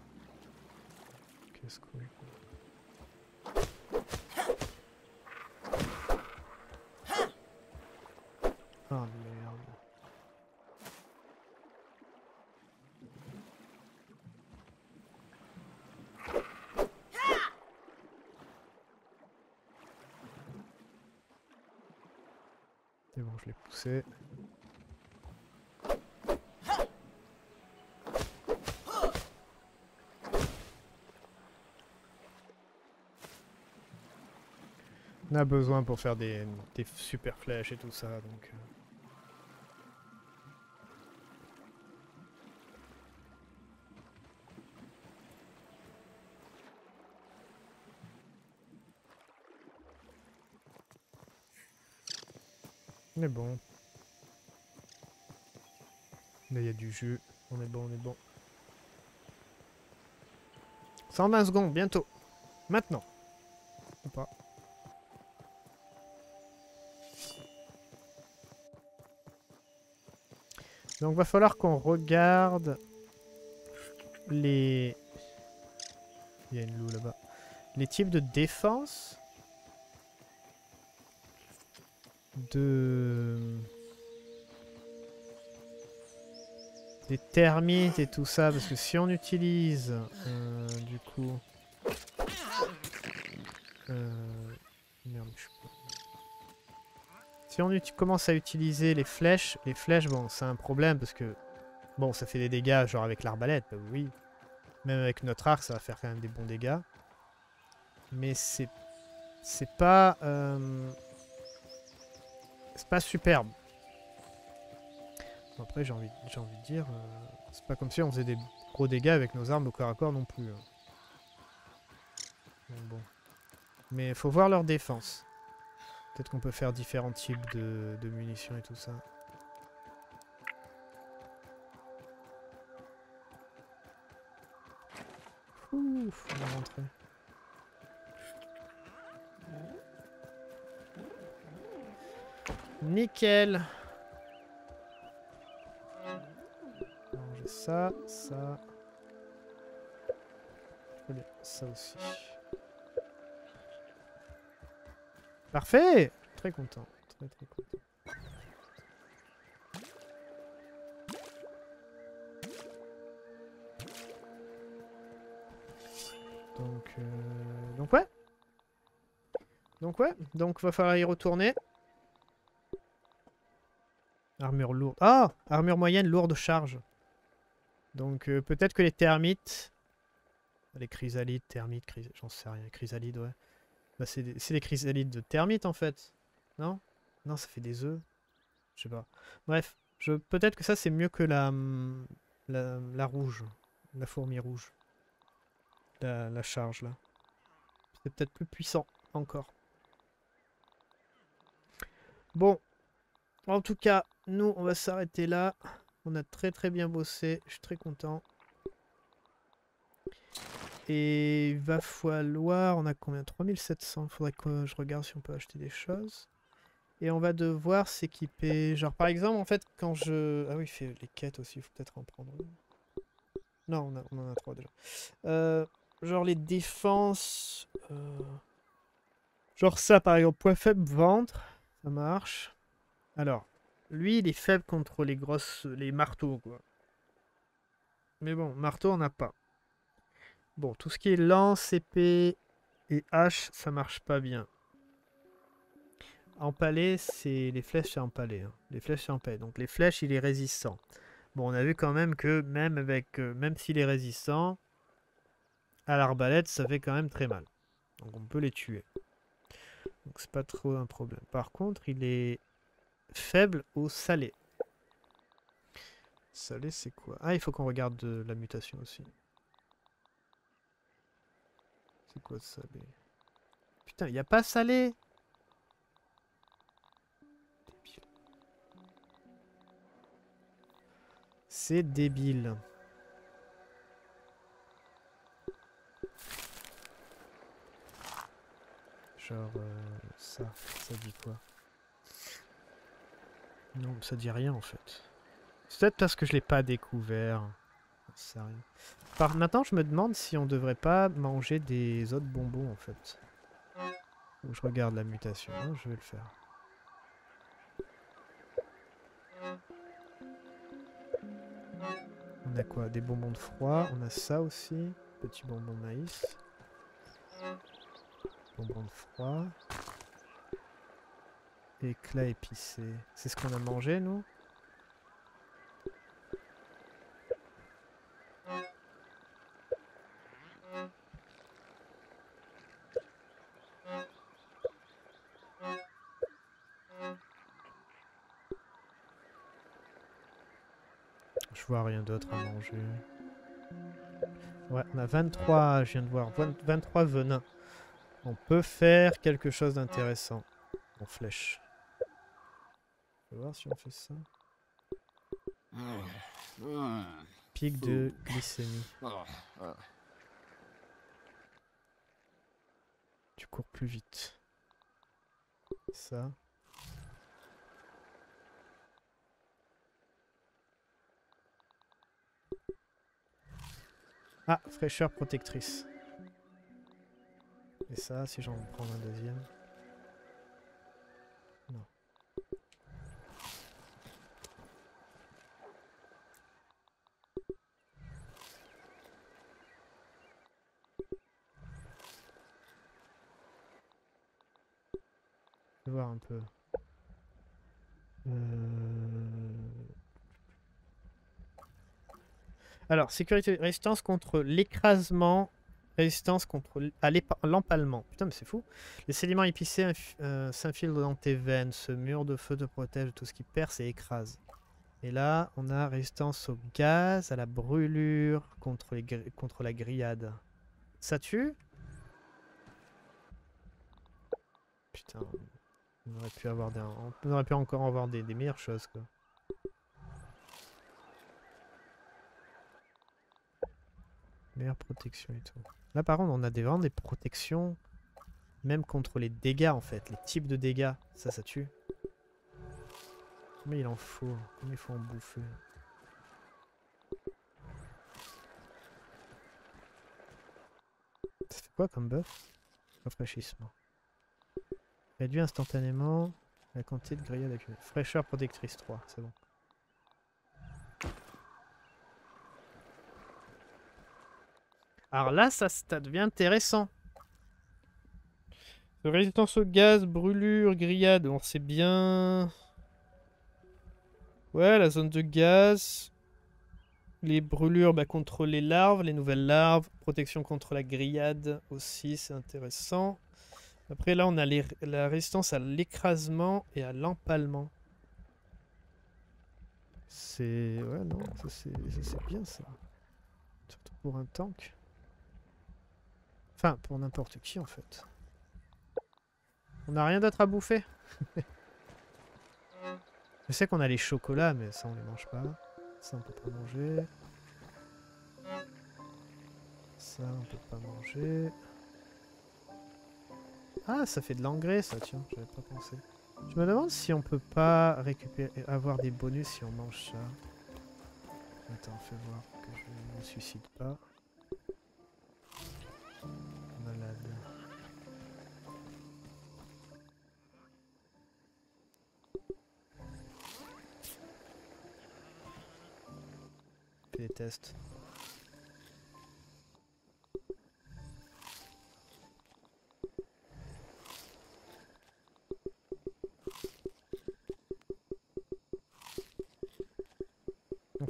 Qu'est-ce que... Oh merde. C'est bon, je l'ai poussé. On a besoin pour faire des, des super flèches et tout ça, donc... On est bon. Là, il y a du jus. On est bon, on est bon. cent vingt secondes, bientôt. Maintenant. Ou pas. Donc, va falloir qu'on regarde les... Il y a une loup là-bas. Les types de défense. De... Des termites et tout ça, parce que si on utilise euh, du coup euh... Merde, je sais pas. Si on commence à utiliser les flèches, les flèches bon c'est un problème parce que bon ça fait des dégâts genre avec l'arbalète, bah oui, même avec notre arc ça va faire quand même des bons dégâts, mais c'est c'est pas euh... c'est pas superbe. Bon, après j'ai envie, j'ai envie de dire, euh, c'est pas comme si on faisait des gros dégâts avec nos armes au corps à corps non plus. Hein. Donc, bon. Mais faut voir leur défense. Peut-être qu'on peut faire différents types de, de munitions et tout ça. Ouf, on va rentrer. Nickel. J'ai ça, ça. Très bien, ça aussi. Parfait. Très content, très très content. Donc, euh, donc ouais. Donc ouais, donc va falloir y retourner. Armure lourde. Ah! Armure moyenne, lourde charge. Donc euh, peut-être que les termites... Les chrysalides, termites, chrys... j'en sais rien, chrysalides, ouais. Bah, c'est des... des chrysalides de termites en fait. Non? Non, ça fait des œufs. Je sais pas. Bref, je... peut-être que ça c'est mieux que la... la... la rouge. La fourmi rouge. La, la charge là. C'est peut-être plus puissant encore. Bon. En tout cas, nous, on va s'arrêter là. On a très très bien bossé. Je suis très content. Et il va falloir... On a combien? trois mille sept cents. Il faudrait que je regarde si on peut acheter des choses. Et on va devoir s'équiper. Genre, par exemple, en fait, quand je... Ah oui, il fait les quêtes aussi. Il faut peut-être en prendre une. Non, on, a, on en a trois déjà. Euh, genre, les défenses... Euh... Genre ça, par exemple. Point faible, ventre. Ça marche. Alors, lui, il est faible contre les grosses, les marteaux, quoi. Mais bon, marteau, on n'a pas. Bon, tout ce qui est lance, épée et hache, ça marche pas bien. empalé, c'est les flèches, c'est empalé. Hein. Les flèches, c'est empalé. Donc les flèches, il est résistant. Bon, on a vu quand même que même avec, euh, même s'il est résistant, à l'arbalète, ça fait quand même très mal. Donc on peut les tuer. Donc c'est pas trop un problème. Par contre, il est faible au salé. Salé, c'est quoi? Ah, il faut qu'on regarde euh, la mutation aussi. C'est quoi salé? Putain, il n'y a pas salé! C'est débile. Genre, euh, ça, ça dit quoi? Non, ça dit rien en fait. C'est peut-être parce que je l'ai pas découvert. Sérieux. Par maintenant, je me demande si on devrait pas manger des autres bonbons en fait. Où je regarde la mutation, hein, je vais le faire. On a quoi? Des bonbons de froid, on a ça aussi, petit bonbon de maïs, bonbon de froid, éclat épicé. C'est ce qu'on a mangé nous? Je vois rien d'autre à manger. Ouais, on a vingt-trois, je viens de voir, vingt-trois venins. On peut faire quelque chose d'intéressant en flèche. On va voir si on fait ça. Pic de glycémie. Tu cours plus vite. Ça. Ah, fraîcheur protectrice. Et ça, si j'en prends un deuxième. Non. Je vais voir un peu. Euh... Alors, sécurité, résistance contre l'écrasement, résistance contre l'empalement. Putain, mais c'est fou. Les sédiments épicés euh, s'infiltrent dans tes veines. Ce mur de feu te protège de tout ce qui perce et écrase. Et là, on a résistance au gaz, à la brûlure, contre, les gr... contre la grillade. Ça tue? Putain, on aurait pu, avoir des... on aurait pu encore avoir des, des meilleures choses, quoi. Meilleure protection et tout. Là par contre on a des, vraiment des protections même contre les dégâts en fait, les types de dégâts, ça ça tue. Combien il en faut? Combien il faut en bouffer? Ça fait quoi comme buff? Rafraîchissement. Réduit instantanément la quantité de grillade accumulée. Fraîcheur protectrice trois, c'est bon. Alors là, ça, ça devient intéressant. Résistance au gaz, brûlure, grillade. On sait bien... Ouais, la zone de gaz. Les brûlures, bah, contre les larves, les nouvelles larves. Protection contre la grillade aussi, c'est intéressant. Après, là, on a les, la résistance à l'écrasement et à l'empalement. C'est... Ouais, non, ça c'est bien ça. Surtout pour un tank. Enfin, pour n'importe qui, en fait. On n'a rien d'autre à bouffer. Je sais qu'on a les chocolats, mais ça, on les mange pas. Ça, on peut pas manger. Ça, on peut pas manger. Ah, ça fait de l'engrais, ça, tiens. J'avais pas pensé. Je me demande si on peut pas récupérer, avoir des bonus si on mange ça. Attends, fais voir que je ne me suicide pas. Des tests.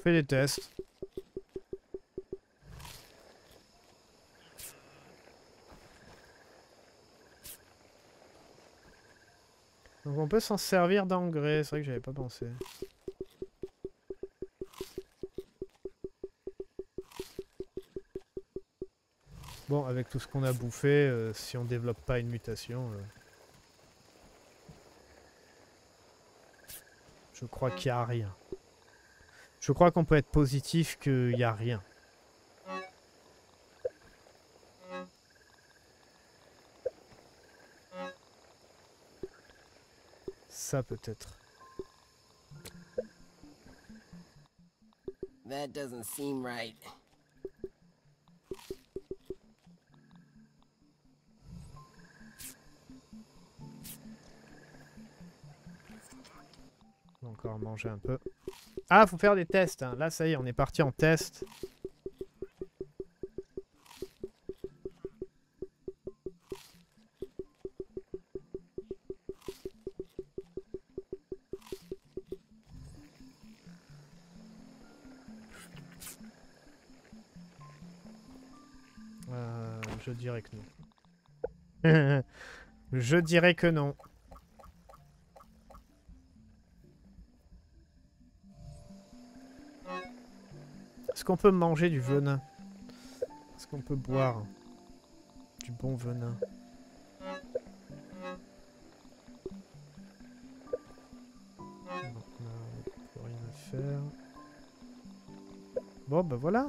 fait des tests. Donc on peut s'en servir d'engrais, c'est vrai que j'avais pas pensé. Bon, avec tout ce qu'on a bouffé, euh, si on développe pas une mutation, euh, je crois qu'il n'y a rien. Je crois qu'on peut être positif qu'il n'y a rien. Ça peut-être. That doesn't seem right. Encore manger un peu. Ah, faut faire des tests. Hein. Là, ça y est, on est parti en test. Euh, je dirais que non. Je dirais que non. Est-ce qu'on peut manger du venin? Est-ce qu'on peut boire du bon venin? Donc on n'a plus rien à faire. Bon, bah voilà.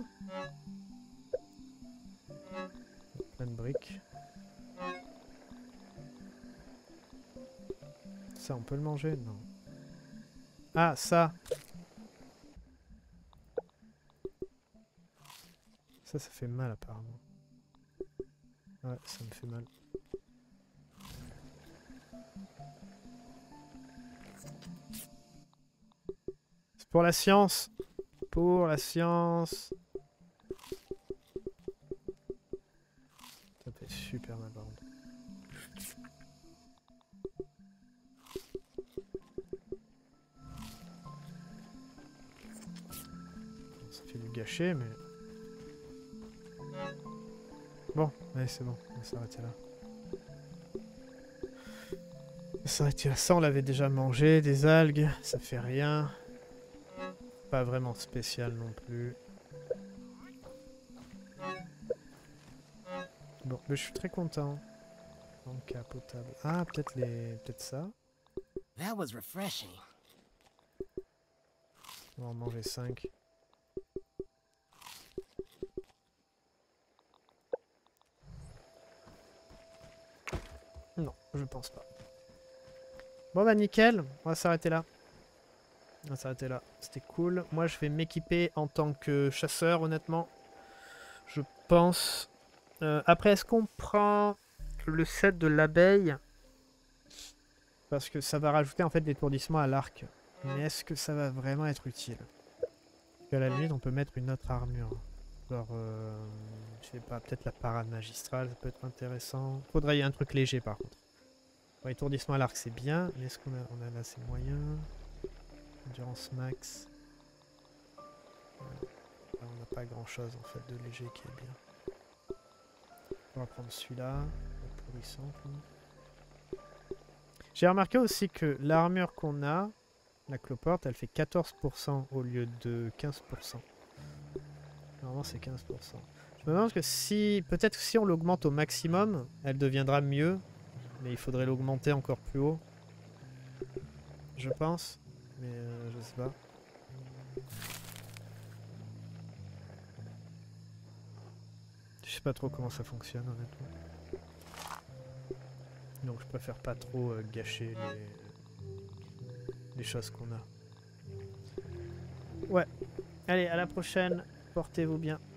Plein de briques. Ça, on peut le manger? Non. Ah, ça! Ça, ça fait mal apparemment. Ouais, ça me fait mal. C'est pour la science. Pour la science. Ça fait super mal par contre. Ça fait du gâchis, mais... Bon, allez, c'est bon, on va s'arrêter là. On va s'arrêter là. Ça, on l'avait déjà mangé, des algues, ça fait rien. Pas vraiment spécial non plus. Bon, mais je suis très content. Donc, à potable. Ah, peut-être les... peut-être ça. On va en manger cinq. Non, je pense pas. Bon bah nickel, on va s'arrêter là. On va s'arrêter là, c'était cool. Moi je vais m'équiper en tant que chasseur honnêtement. Je pense. Euh, après est-ce qu'on prend le set de l'abeille? Parce que ça va rajouter en fait l'étourdissement à l'arc. Mais est-ce que ça va vraiment être utile? Puis à la limite on peut mettre une autre armure. Alors, euh, je sais pas, peut-être la parade magistrale, ça peut être intéressant. Faudrait y un truc léger par contre. Bon, étourdissement à l'arc, c'est bien, mais est-ce qu'on a, on a assez moyen? Endurance max. Là, on n'a pas grand-chose en fait de léger qui est bien. On va prendre celui-là, le pourrissant. J'ai remarqué aussi que l'armure qu'on a, la cloporte, elle fait quatorze pour cent au lieu de quinze pour cent. Normalement c'est quinze pour cent. Je me demande que si, peut-être si on l'augmente au maximum, elle deviendra mieux. Mais il faudrait l'augmenter encore plus haut. Je pense. Mais euh, je sais pas. Je sais pas trop comment ça fonctionne honnêtement. Donc je préfère pas trop euh, gâcher les, les choses qu'on a. Ouais. Allez, à la prochaine. Portez-vous bien.